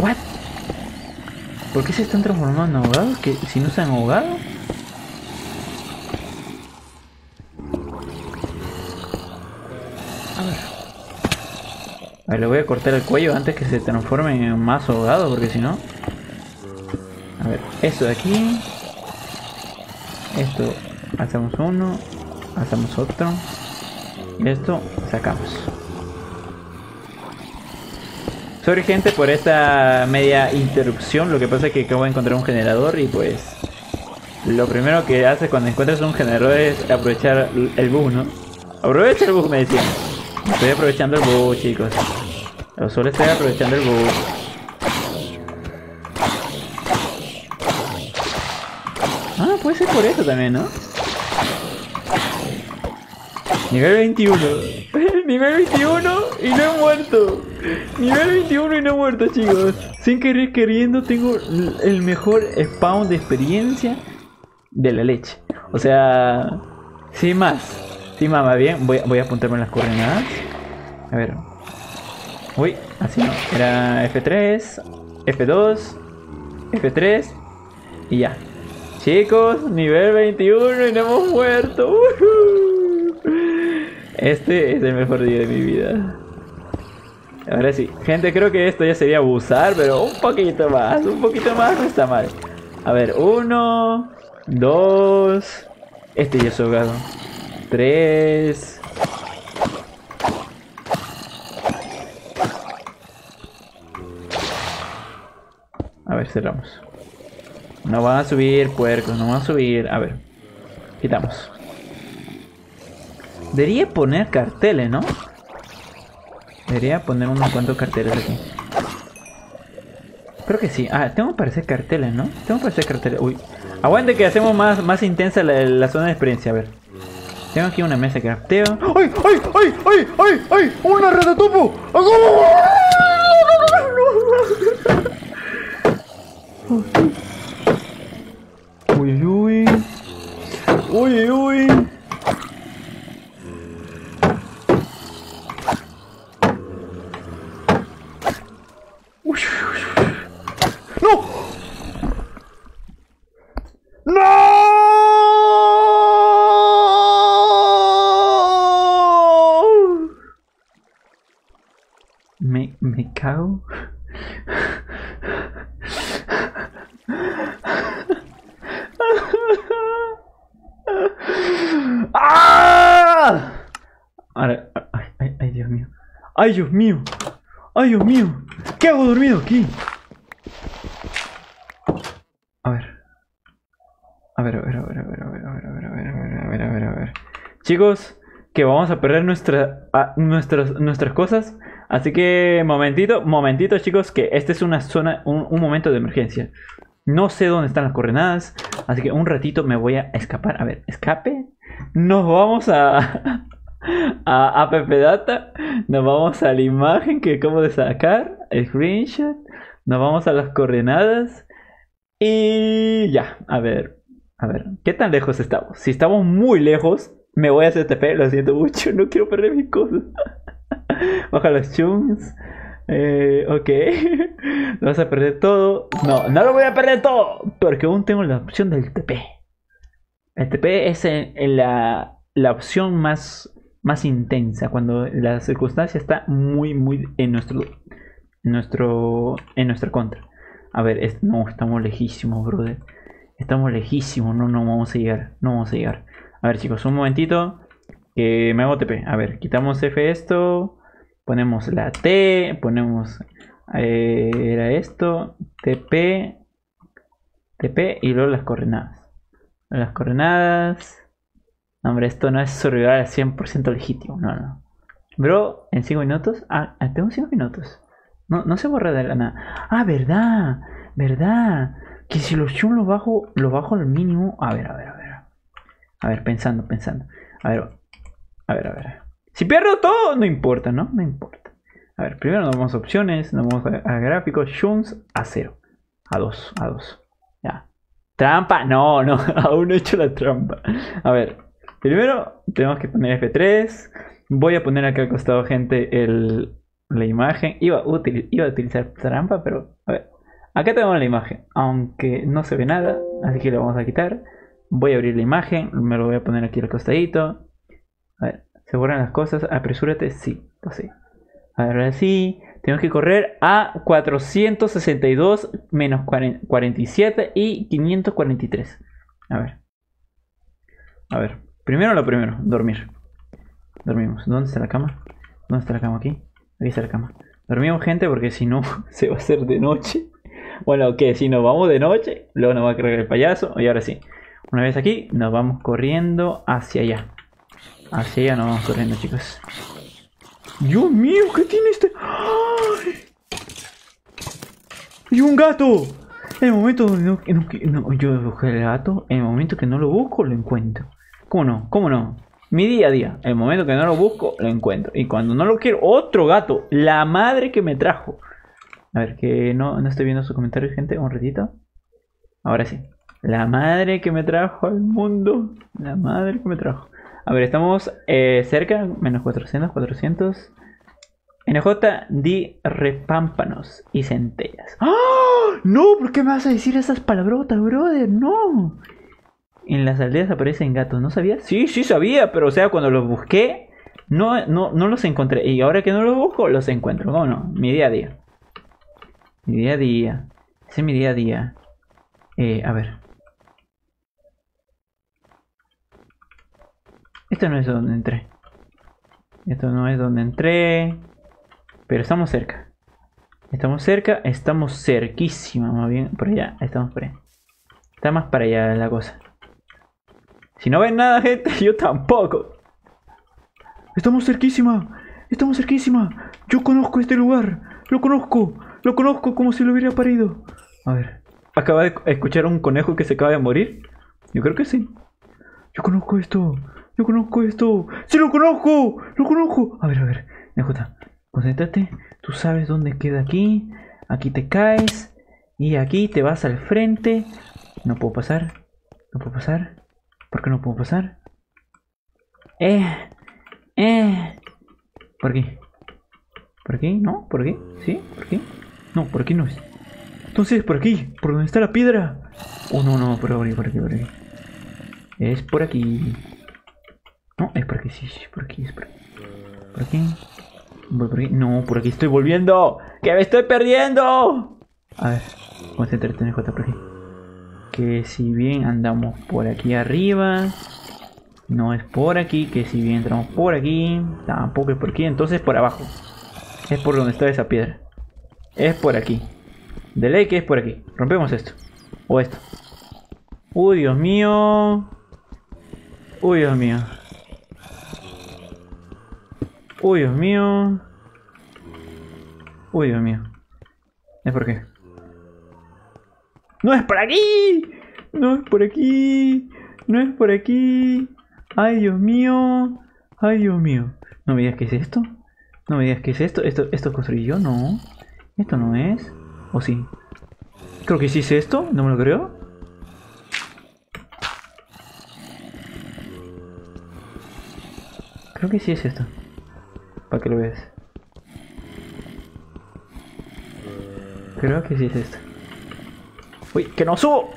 ¿What? ¿Por qué se están transformando en ahogados? ¿Que si no se han ahogado? A ver. A ver, le voy a cortar el cuello antes que se transformen en más ahogados, porque si no... A ver, esto de aquí... Esto, hacemos uno, hacemos otro... Y esto, sacamos. Sorry, gente, por esta media interrupción. Lo que pasa es que acabo de encontrar un generador y pues... Lo primero que haces cuando encuentras un generador es aprovechar el bug, ¿no? Aprovecha el bug, me decían. Estoy aprovechando el bug, chicos. Yo solo estoy aprovechando el bug. Ah, puede ser por eso también, ¿no? Nivel 21. Nivel 21 y no he muerto. Nivel 21 y no he muerto, chicos. Sin querer queriendo tengo el mejor spawn de experiencia de la leche. O sea, sin más. Sí, mamá, bien, voy a apuntarme en las coordenadas. A ver. Uy, así no. Era F3, F2, F3 y ya. Chicos, nivel 21 y no hemos muerto. Este es el mejor día de mi vida. Ahora sí. Gente, creo que esto ya sería abusar, pero un poquito más no está mal. A ver, 1, 2. Este ya es ahogado. 3. A ver, cerramos. No van a subir, puercos, no van a subir. A ver, quitamos. Debería poner carteles, ¿no? Debería poner unos cuantos carteles aquí. Creo que sí. Ah, tengo que aparecer carteles, ¿no? Tengo que aparecer carteles. Uy, aguante que hacemos más intensa la zona de experiencia. A ver. Tengo aquí una mesa que crafteo. ¡Ay, ay, ay, ay, ay, ay! ¡Una ratatopo! ¡Uy, uy! ¡Uy, uy! ¡Ay, Dios mío! ¡Ay, Dios mío! ¿Qué hago dormido aquí? A ver. A ver, a ver, a ver, a ver, a ver, a ver, a ver, a ver, a ver, a ver, a ver. Chicos, que vamos a perder nuestras cosas. Así que, momentito, momentito, chicos, que esta es una zona, un momento de emergencia. No sé dónde están las coordenadas, así que un ratito me voy a escapar. A ver, escape. Nos vamos a app data, nos vamos a la imagen que acabo de sacar, el screenshot, nos vamos a las coordenadas y ya, a ver, ¿qué tan lejos estamos? Si estamos muy lejos, Me voy a CTP, lo siento mucho, no quiero perder mis cosas. Baja los chums. Ok. ¿Lo vas a perder todo? No, no lo voy a perder todo, porque aún tengo la opción del TP. El TP es la opción más intensa, cuando la circunstancia está muy en nuestra contra. A ver, no, estamos lejísimos, brother. Estamos lejísimos, no vamos a llegar. No vamos a llegar. A ver, chicos, un momentito. Que me hago TP. A ver, quitamos F esto. Ponemos la T. Ponemos... era esto. TP. TP y luego las coordenadas. Las coordenadas... No, hombre, esto no es survival al 100% legítimo. No, no. Bro, en 5 minutos... Ah, tengo 5 minutos. No se borra de la nada. Ah, verdad. Verdad. Que si los chum los bajo al mínimo... A ver. A ver, pensando. A ver. Si pierdo todo, no importa, ¿no? No importa. A ver, primero nos vamos a opciones, nos vamos a gráficos, zooms a 0. A 2. Ya. Trampa, no, aún no he hecho la trampa. A ver, primero tenemos que poner F3. Voy a poner acá al costado, gente, la imagen. Iba a utilizar trampa, pero a ver. Acá tenemos la imagen, aunque no se ve nada, así que lo vamos a quitar. Voy a abrir la imagen, me lo voy a poner aquí al costadito. A ver, se borran las cosas, apresúrate, sí, así. Ahora sí, tenemos que correr a 462, menos 47 y 543. A ver, primero lo primero, dormir. Dormimos, ¿dónde está la cama? ¿Dónde está la cama aquí? Aquí está la cama. Dormimos, gente, porque si no, se va a hacer de noche. Bueno, que si nos vamos de noche, luego nos va a cargar el payaso, y ahora sí. Una vez aquí, nos vamos corriendo hacia allá. Hacia allá nos vamos corriendo, chicos. ¡Dios mío! ¿Qué tiene este? ¡Ay! ¡Y un gato! En el momento que no yo busqué el gato, en el momento que no lo busco, lo encuentro. ¿Cómo no? Mi día a día. En el momento que no lo busco, lo encuentro. Y cuando no lo quiero, otro gato. La madre que me trajo. A ver, que no estoy viendo sus comentarios, gente. Un ratito. Ahora sí. La madre que me trajo al mundo. La madre que me trajo. A ver, estamos cerca. Menos 400, 400. NJ, di repámpanos y centellas. ¡Oh! ¡No! ¿Por qué me vas a decir esas palabrotas, brother? ¡No! En las aldeas aparecen gatos. ¿No sabías? Sí, sabía. Pero, o sea, cuando los busqué, no los encontré. Y ahora que no los busco, los encuentro. ¿Cómo no? Mi día a día. Mi día a día. Ese es mi día a día. A ver. Esto no es donde entré. Pero estamos cerca. Estamos cerquísima, más bien. Por allá, estamos por allá. Está más para allá la cosa. Si no ven nada, gente, yo tampoco. Estamos cerquísima. Yo conozco este lugar. Lo conozco como si lo hubiera parido. A ver. Acaba de escuchar un conejo que se acaba de morir. Yo creo que sí. Yo conozco esto. ¡Sí, lo conozco! A ver. NJ, concéntrate. Tú sabes dónde queda aquí. Aquí te caes. Y aquí te vas al frente. No puedo pasar. ¿Por qué no puedo pasar? ¿Por aquí? ¿Por aquí? ¿No? ¿Por aquí? ¿Sí? ¿Por aquí? No, por aquí no es. Entonces, por aquí. ¿Por donde está la piedra? Oh, no. Por aquí. Es por aquí. No, es por aquí, sí, es por aquí. Por aquí. Voy por aquí. No, por aquí estoy volviendo. ¡Que me estoy perdiendo! A ver, concéntrate, NJ, por aquí. Que si bien andamos por aquí arriba. No es por aquí. Que si bien entramos por aquí. Tampoco es por aquí. Entonces por abajo. Es por donde está esa piedra. Es por aquí. De ley que es por aquí. Rompemos esto. O esto. Uy, Dios mío. Uy, Dios mío. ¿Es por qué? ¡No es por aquí! ¡Ay, Dios mío! ¿No me digas que es esto? ¿Esto construí yo? No. ¿Esto no es? ¿O sí? Creo que sí es esto. ¿No me lo creo? Creo que sí es esta. Para que lo veas. Creo que sí es esta. Uy, que no subo.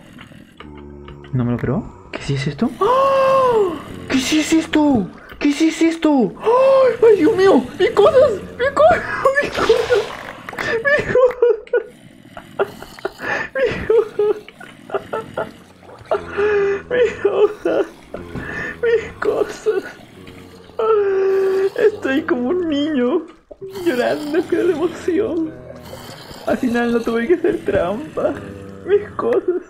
No me lo creo. ¿Qué sí es esto? ¡Oh! ¿Qué sí es esto? ¿Qué sí es esto? ¡Oh! ¡Ay, Dios mío! ¡Mi cosas! ¡Mi cosas! ¡Mi cosas! ¡Mi cosas! ¡Mi cosas! ¡Mis cosas! Estoy como un niño llorando con la emoción. Al final no tuve que hacer trampa. ¡Mis cosas!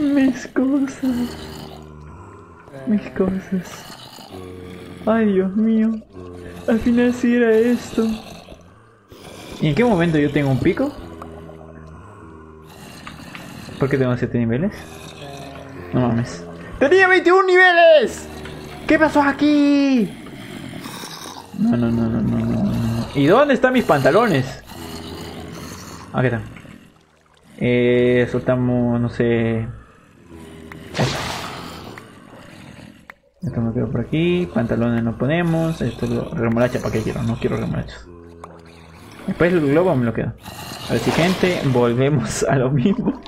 ¡Mis cosas! ¡Mis cosas! ¡Ay, Dios mío! Al final sí era esto. ¿Y en qué momento yo tengo un pico? ¿Por qué tengo 7 niveles? No mames. ¡Tenía 21 niveles! ¿Qué pasó aquí? No. ¿Y dónde están mis pantalones? Aquí están. Soltamos, no sé. Esto me quedo por aquí. Pantalones no ponemos. Esto lo remolacha, ¿para qué quiero? No quiero remolachas. Después el globo me lo quedo. Ahora sí, gente, volvemos a lo mismo.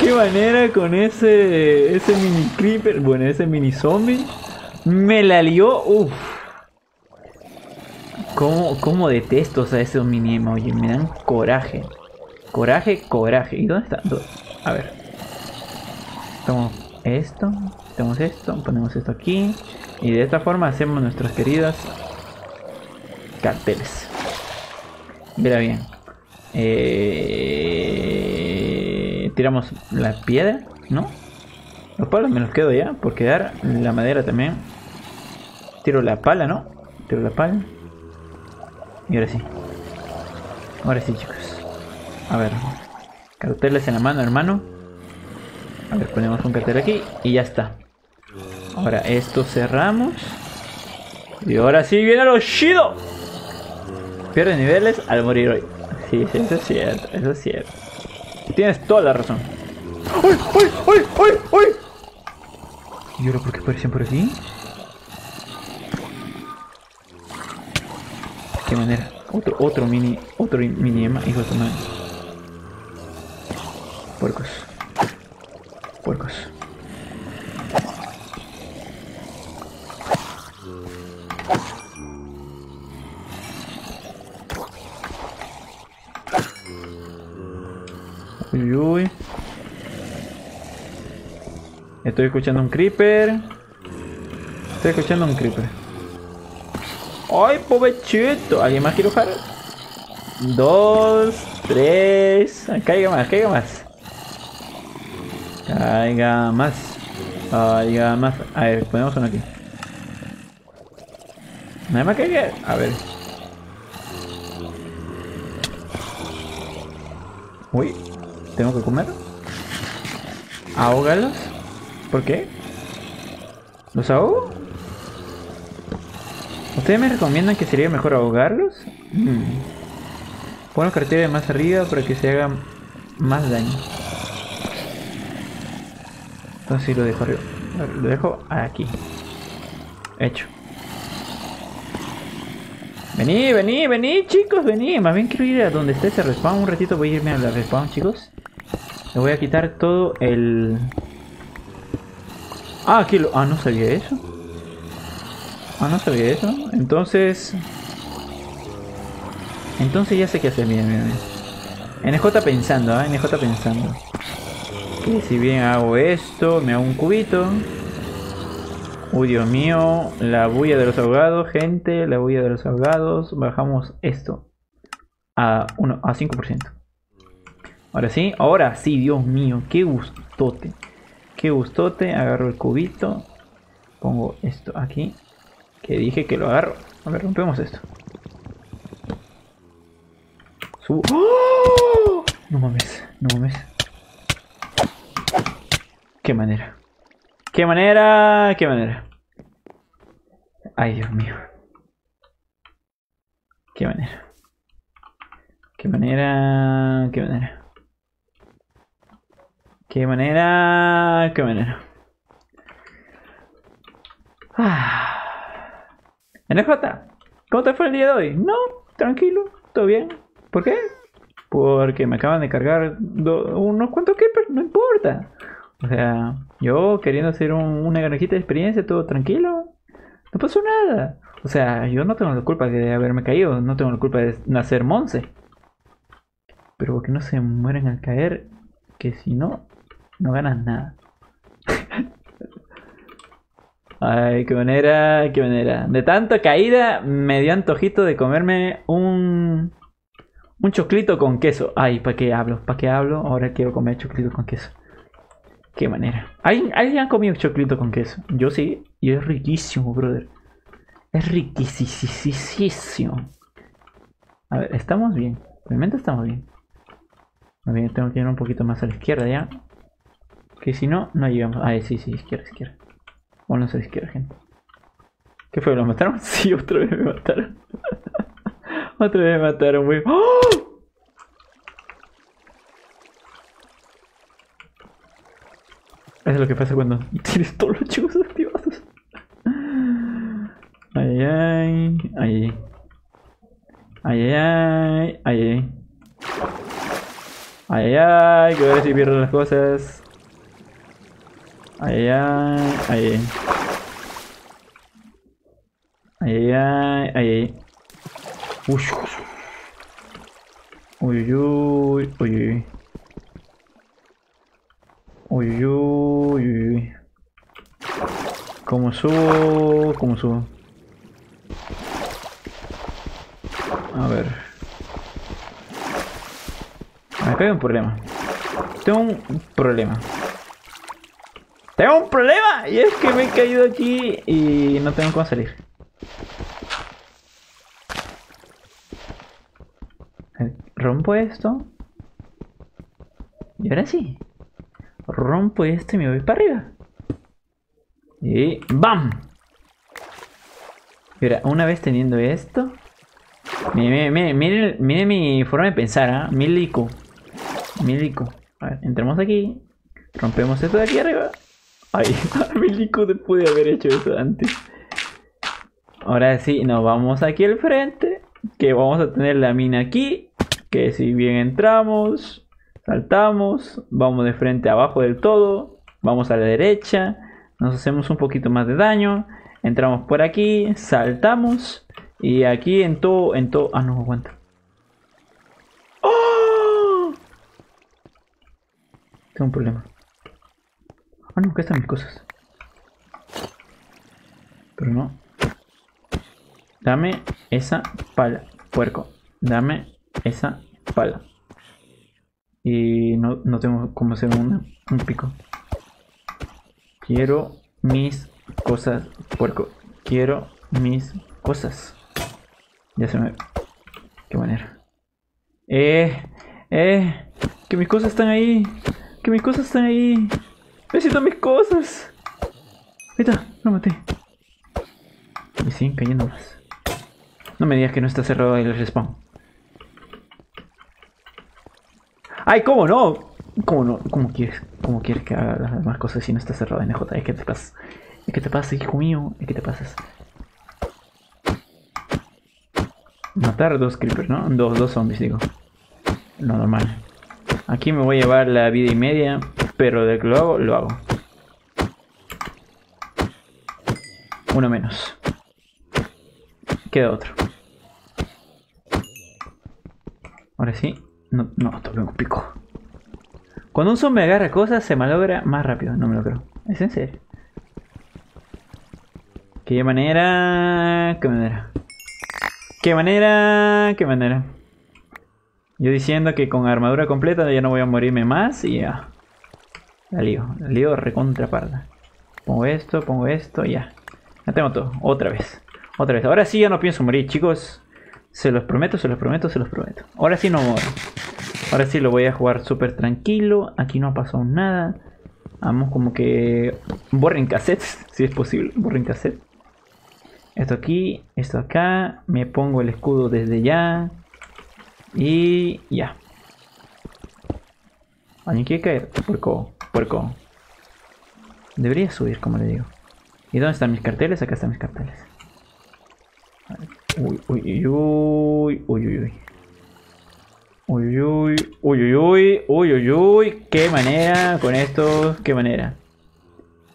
Qué manera con ese mini creeper, bueno, ese mini zombie. Me la lió, uff. Cómo detesto a esos mini emojis, me dan coraje. Coraje. ¿Y dónde está? A ver. Tomamos esto, quitamos esto, ponemos esto aquí. Y de esta forma hacemos nuestras queridas carteles. Verá bien. Tiramos la piedra, ¿no? Los palos me los quedo ya, por quedar la madera también. Tiro la pala, ¿no? Tiro la pala. Y ahora sí. Ahora sí, chicos. A ver. Carteles en la mano, hermano. A ver, ponemos un cartel aquí y ya está. Ahora esto cerramos. Y ahora sí viene lo chido. Pierde niveles al morir hoy. Sí, eso es cierto, Tienes toda la razón. ¡Uy, uy, uy, uy, uy! ¿Y ahora por qué aparecen por aquí? ¿Qué manera? Otro mini ema, hijo de tu madre. Puercos. Uy. Estoy escuchando un creeper. ¡Ay, pobrecito! ¿Alguien más quiere jugar? 2, 3. Caiga más, caiga más. A ver, ponemos uno aquí. Nada más caiga. A ver. Uy. ¿Tengo que comer? ¿Ahógalos? ¿Por qué? ¿Los ahogo? ¿Ustedes me recomiendan que sería mejor ahogarlos? Pon los carteles más arriba para que se hagan más daño. Entonces sí, lo dejo arriba. Lo dejo aquí. Hecho. Vení, chicos, vení. Más bien quiero ir a donde esté ese respawn. Un ratito voy a irme a la respawn, chicos. Le voy a quitar todo el... Ah, aquí lo... Ah, no sabía eso. Entonces... ya sé qué hacer. Mira. NJ pensando, Que si bien hago esto, me hago un cubito. Uy, Dios mío. La bulla de los ahogados, gente. La bulla de los ahogados. Bajamos esto. A 5%. Ahora sí, Dios mío, qué gustote. Agarro el cubito. Pongo esto aquí. Que dije que lo agarro. A ver, rompemos esto. Subo. ¡Oh! No mames. Qué manera. Ay, Dios mío. Qué manera. Ah. NJ, ¿cómo te fue el día de hoy? No, tranquilo, todo bien. ¿Por qué? Porque me acaban de cargar unos cuantos creepers, no importa. O sea, yo queriendo hacer una granjita de experiencia, todo tranquilo, no pasó nada. O sea, yo no tengo la culpa de haberme caído, no tengo la culpa de nacer monce. Pero que no se mueren al caer, que si no, no ganas nada. Ay, qué manera, qué manera. De tanta caída me dio antojito de comerme un choclito con queso. Ay, ¿para qué hablo? ¿Para qué hablo? Ahora quiero comer choclito con queso. Qué manera. ¿Alguien ha comido choclito con queso? Yo sí, y es riquísimo, brother. Es riquísimo. A ver, estamos bien. Realmente estamos bien. Muy bien, tengo que ir un poquito más a la izquierda ya. Que si no, no llegamos. Ay, sí, sí, izquierda, izquierda. Bueno, a la izquierda, gente. ¿Qué fue? ¿Lo mataron? Sí, otra vez me mataron. Otra vez me mataron, güey. ¡Oh! Eso es lo que pasa cuando tienes todos los chicos activados. Ay, ay, ay. Ay, ay, ay, ay. Ay, ay, que ahora sí pierdo las cosas. Ay, ay, ay. Ay, ay, ay. Uy, uy, uy, uy. Uy, uy, uy. ¿Cómo subo? ¿Cómo subo? A ver. Acá hay un problema. Tengo un problema. Tengo un problema. Y es que me he caído aquí y no tengo cómo salir. Rompo esto. Y ahora sí. Rompo esto y me voy para arriba. Y ¡bam! Y ahora, una vez teniendo esto. Miren mi forma de pensar, ¿eh? Mi lico. A ver, entramos aquí. Rompemos esto de aquí arriba. Ay, mi lico no pude haber hecho eso antes. Ahora sí, nos vamos aquí al frente. Que vamos a tener la mina aquí. Que si bien entramos, saltamos, vamos de frente abajo del todo. Vamos a la derecha. Nos hacemos un poquito más de daño. Entramos por aquí, saltamos. Y aquí en todo... Ah, no, aguanta. ¡Oh! Tengo un problema. Ah, no, que están mis cosas. Pero no. Dame esa pala, puerco. Dame esa pala. Y no tengo como hacer un pico. Quiero mis cosas, puerco. Quiero mis cosas. Ya se me... Qué manera. Que mis cosas están ahí. Que mis cosas están ahí. Necesito mis cosas. Ahí está, lo maté. Me siguen cayendo más. No me digas que no está cerrado el respawn. ¡Ay, cómo no! ¿Cómo no? ¿Cómo quieres que haga las demás cosas si no está cerrado en NJ? Es que te pasas. Es que te pasas, hijo mío. Es que te pasas. Matar dos creepers, ¿no? Dos zombies, digo. No, normal. Aquí me voy a llevar la vida y media. Pero de que lo hago, lo hago. Uno menos. Queda otro. Ahora sí. No, todavía un pico. Cuando un zombie agarra cosas, se malogra más rápido. No me lo creo. Es en serio. ¿Qué manera? ¿Qué manera? ¡Qué manera! ¡Qué manera! Yo diciendo que con armadura completa ya no voy a morirme más y ya. La lío recontra parda. Pongo esto, ya. Ya tengo todo. Otra vez. Ahora sí ya no pienso morir, chicos. Se los prometo. Ahora sí no muero. Ahora sí lo voy a jugar súper tranquilo. Aquí no ha pasado nada. Vamos como que... Borren cassettes, si es posible. Borren cassettes. Esto aquí, esto acá, me pongo el escudo desde ya. Y ya. ¿Alguien quiere caer? Puerco. Debería subir, como le digo. ¿Y dónde están mis carteles? Acá están mis carteles. Uy, uy, uy, uy, uy, uy, uy, uy, uy, uy, uy, uy, uy, qué manera con estos, qué manera,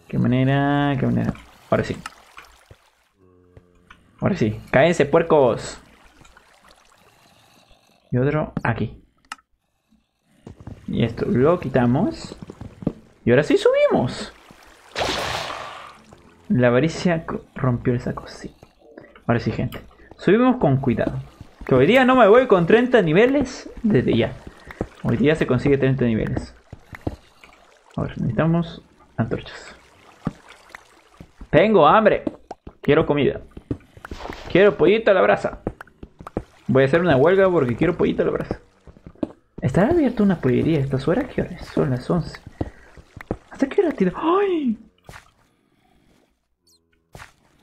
qué manera, qué manera. Ahora sí, ahora sí, cáense puercos. Y otro aquí. Y esto lo quitamos. Y ahora sí subimos. La avaricia rompió esa cosita. Ahora sí, gente. Subimos con cuidado. Que hoy día no me voy con 30 niveles desde ya. Hoy día se consigue 30 niveles. Ahora necesitamos antorchas. Tengo hambre. Quiero comida. Quiero pollito a la brasa. Voy a hacer una huelga porque quiero pollito a la brasa. Estará abierta una pollería a estas horas. ¿Qué horas son? Las 11. ¿Hasta qué hora tira? ¡Ay!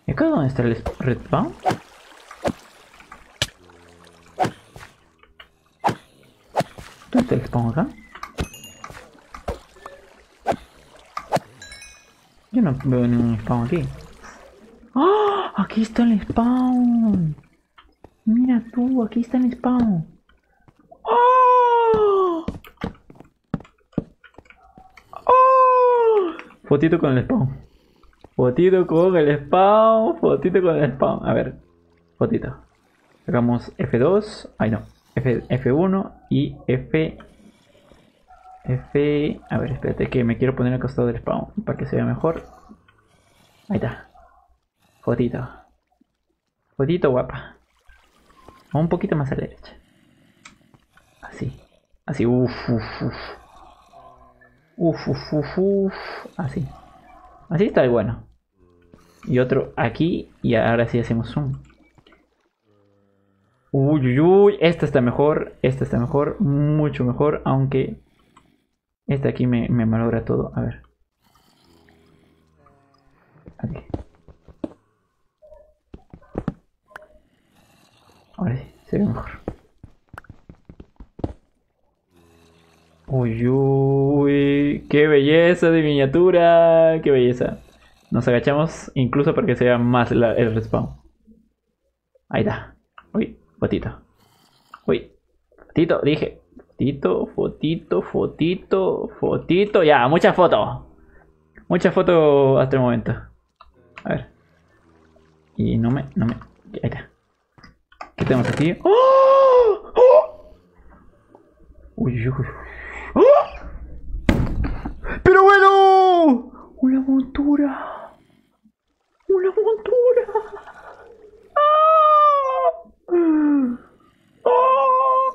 ¿Y acá dónde está el redpawn? ¿Dónde está el spawn acá? Yo no veo ningún spawn aquí. ¡Ah! ¡Oh! ¡Aquí está el spawn! Mira tú, aquí está el spawn. ¡Oh! ¡Oh! Fotito con el spawn. Fotito con el spawn, fotito con el spawn. A ver, fotito. Sacamos F2, ay no, F1 y F... A ver, espérate que me quiero poner al costado del spawn para que se vea mejor. Ahí está. Fotito. Fotito guapa. Un poquito más a la derecha. Así. Así, uff, uff, uff. Uff, uff, uff, uff. Así. Así está el bueno. Y otro aquí. Y ahora sí hacemos zoom. Uy, uy, uy. Esta está mejor. Esta está mejor. Mucho mejor. Aunque esta aquí me malogra todo. A ver. Aquí. Ahora sí. Se ve mejor. Uy, uy. Qué belleza de miniatura. Qué belleza. Nos agachamos incluso para que se vea más el respawn. Ahí está. Uy, fotito. Uy, fotito, dije. Fotito, fotito, fotito, fotito. Ya, mucha foto. Mucha foto hasta el momento. A ver. Y no me. Ahí está. ¿Qué tenemos aquí? ¡Oh! ¡Oh! Uy, uy, uy. ¡Oh! ¡Pero bueno! ¡Una montura! ¡Una montura! ¡Ah! ¡Oh!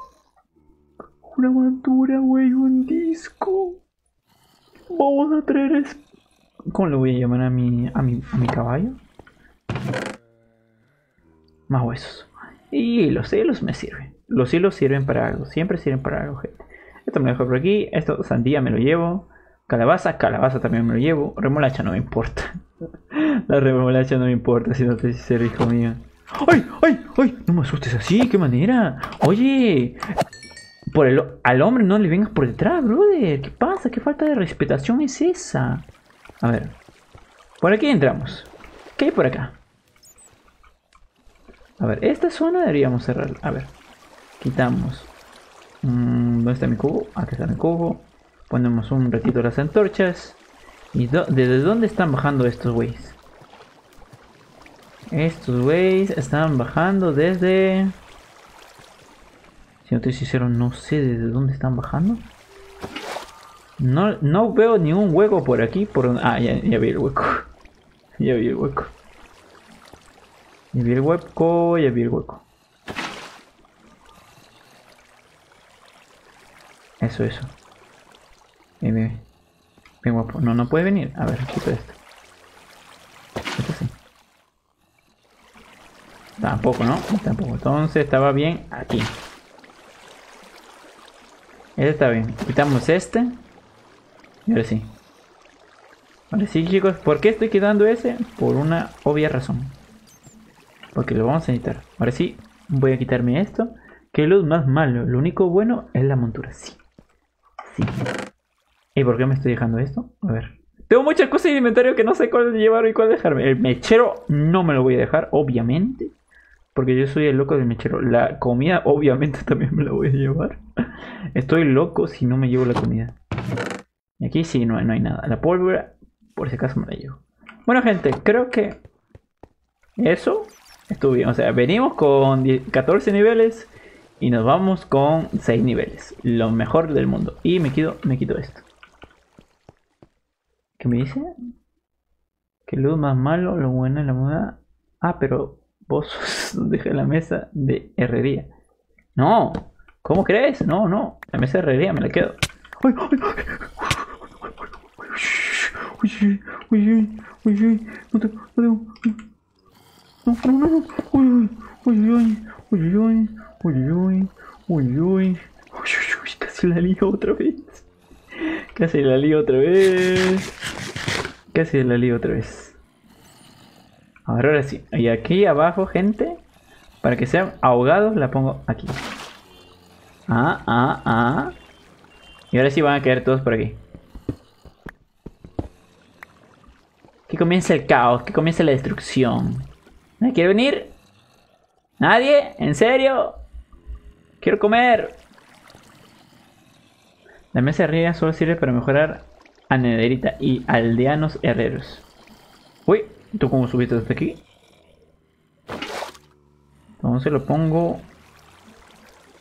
¡Una montura, güey! ¡Un disco! Vamos a traer... ¿Cómo le voy a llamar a mi caballo? Más huesos. Y los hilos me sirven. Los hilos sirven para algo. Siempre sirven para algo, gente. Esto me lo dejo por aquí. Esto, sandía, me lo llevo. Calabaza también me lo llevo. Remolacha no me importa. La remolacha no me importa si no te sirve, hijo mío. ¡Ay, ay, ay! No me asustes así, qué manera. Oye, al hombre no le vengas por detrás, brother. ¿Qué pasa? ¿Qué falta de respetación es esa? A ver. Por aquí entramos. ¿Qué hay por acá? A ver, esta zona deberíamos cerrarla. A ver. Quitamos. ¿Dónde está mi cubo? Aquí está mi cubo. Ponemos un ratito las antorchas. ¿Y desde dónde están bajando estos güeyes? Estos güeyes están bajando desde... Si no te hicieron, no sé desde dónde están bajando. No veo ningún hueco por aquí. Ah, ya vi el hueco. Ya vi el hueco. Ya vi el hueco, ya vi el hueco. Eso, eso. Bien guapo. No, no puede venir. A ver, quito esto. Esto sí. Tampoco, ¿no? Tampoco. Entonces estaba bien aquí. Este está bien. Quitamos este. Y ahora sí. Ahora sí, chicos. ¿Por qué estoy quitando ese? Por una obvia razón. Porque lo vamos a necesitar. Ahora sí, voy a quitarme esto. Que luz más malo. Lo único bueno es la montura. Sí. Sí. ¿Y por qué me estoy dejando esto? A ver. Tengo muchas cosas en inventario que no sé cuál llevar y cuál dejarme. El mechero no me lo voy a dejar, obviamente. Porque yo soy el loco del mechero. La comida obviamente también me la voy a llevar. Estoy loco si no me llevo la comida. Y aquí sí, no hay nada. La pólvora, por si acaso, me la llevo. Bueno, gente, creo que eso estuvo bien. O sea, venimos con 14 niveles y nos vamos con 6 niveles. Lo mejor del mundo. Y me quito esto. ¿Qué me dice? Que luz más malo, lo bueno es la moda. Ah, pero vos sos, deja la mesa de herrería. No, ¿cómo crees? No, no, la mesa de herrería me la quedo. ¡Ay, ay, ay! Uy, uy, uy, uy, no, casi la lío otra vez. A ver, ahora sí, y aquí abajo, gente, para que sean ahogados, la pongo aquí. Y ahora sí van a caer todos por aquí. Que comience el caos, que comience la destrucción. ¿Nadie quiere venir? ¿Nadie? ¿En serio? Quiero comer. La mesa de herrería solo sirve para mejorar a Nederita y aldeanos herreros. Uy, ¿tú cómo subiste hasta aquí? Entonces lo pongo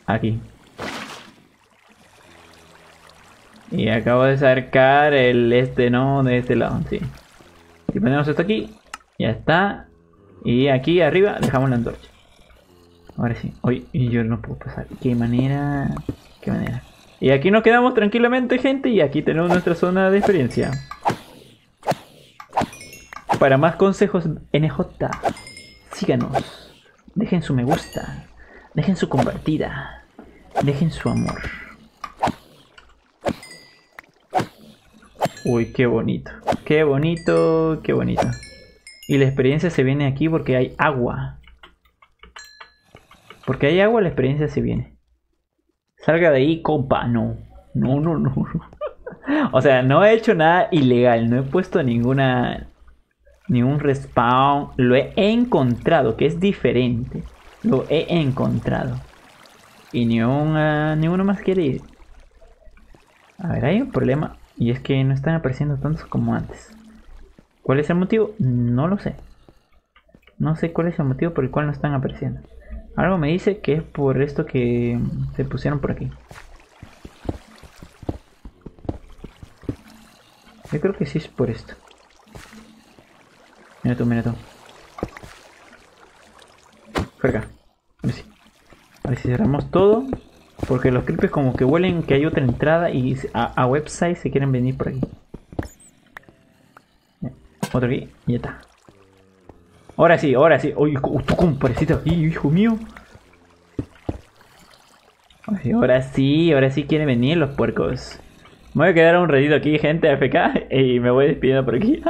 aquí. Y acabo de sacar el no de este lado, sí. Y ponemos esto aquí, ya está. Y aquí arriba dejamos la antorcha. Ahora sí. Hoy yo no puedo pasar. Qué manera. Qué manera. Y aquí nos quedamos tranquilamente, gente. Y aquí tenemos nuestra zona de experiencia. Para más consejos NJ, síganos. Dejen su me gusta. Dejen su compartida. Dejen su amor. Uy, qué bonito. Qué bonito, qué bonito. Y la experiencia se viene aquí porque hay agua. Porque hay agua, la experiencia se viene. Salga de ahí, compa. No, no, no, no. O sea, no he hecho nada ilegal. No he puesto ningún respawn. Lo he encontrado, que es diferente. Lo he encontrado. Y ni uno más quiere ir. A ver, hay un problema. Y es que no están apareciendo tantos como antes. ¿Cuál es el motivo? No lo sé. No sé cuál es el motivo por el cual no están apareciendo. Algo me dice que es por esto que se pusieron por aquí. Yo creo que sí es por esto. Mira tú, mira tú. Por acá. A ver si cerramos todo. Porque los creepers como que huelen que hay otra entrada y a website se quieren venir por aquí. Otro aquí y ya está. Ahora sí, ahora sí. Oye, tú como pareciste aquí, hijo mío. Oye, ahora sí quieren venir los puercos. Me voy a quedar un ratito aquí, gente, AFK. Y me voy despidiendo por aquí.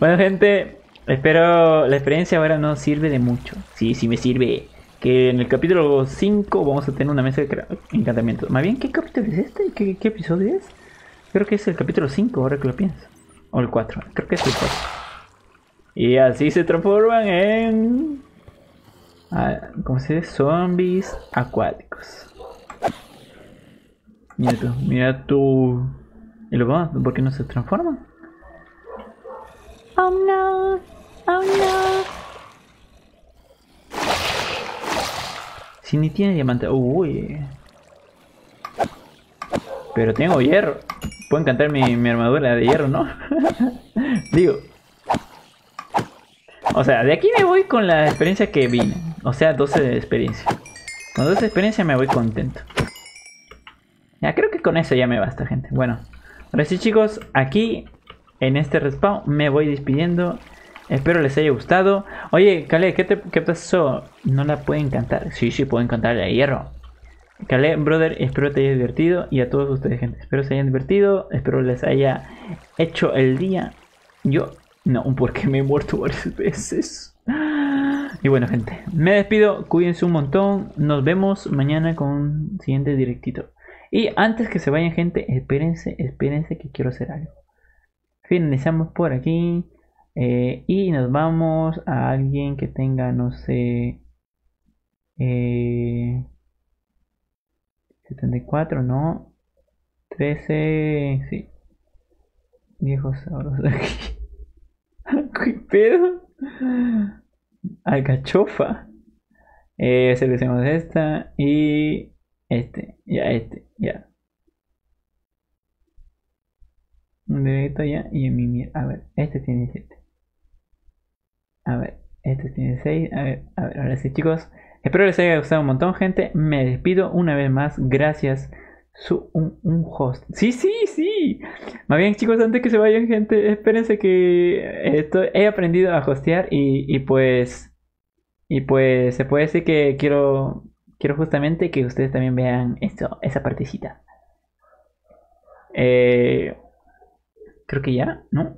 Bueno, gente, espero la experiencia ahora no sirve de mucho. Sí, sí me sirve. Que en el capítulo 5 vamos a tener una mesa de encantamiento. Más bien, ¿qué capítulo es este? ¿Qué episodio es? Creo que es el capítulo 5, ahora que lo pienso. O el 4, creo que es el 4. Y así se transforman en... ¿cómo se dice? Zombies acuáticos. Mira tú, mira tú. ¿Y lo vamos? ¿Por qué no se transforman? Oh no, oh no. Si ni tiene diamante. Uy. Pero tengo hierro. Puedo encantar mi armadura de hierro, ¿no? Digo. O sea, de aquí me voy con la experiencia que vine. O sea, 12 de experiencia. Con 12 de experiencia me voy contento. Ya creo que con eso ya me basta, gente. Bueno. Ahora sí, chicos. Aquí, en este respawn, me voy despidiendo. Espero les haya gustado. Oye, Kale, ¿qué pasó? ¿No la pueden cantar? Sí, sí, pueden cantar la hierro. Kale, brother, espero te haya divertido. Y a todos ustedes, gente, espero se hayan divertido. Espero les haya hecho el día. Yo, no, porque me he muerto varias veces. Y bueno, gente, me despido. Cuídense un montón. Nos vemos mañana con un siguiente directito. Y antes que se vayan, gente, espérense que quiero hacer algo. Finalizamos por aquí. Y nos vamos a alguien que tenga, no sé, 74, no, 13, sí, viejos sabrosos aquí. ¿Qué pedo? Alcachofa. Seleccionamos esta y este, ya. Un dedito ya y en mi mira. A ver, este tiene 7. A ver, este tiene 6. A ver, ahora sí, chicos. Espero les haya gustado un montón, gente. Me despido una vez más. Gracias. Un host. Sí. Más bien, chicos, antes que se vayan, gente, espérense que he aprendido a hostear y pues se puede decir que quiero justamente que ustedes también vean esto, esa partecita. Creo que ya, ¿no?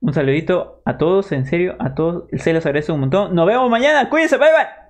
Un saludito a todos, en serio, a todos. Se los agradezco un montón. Nos vemos mañana. Cuídense, bye.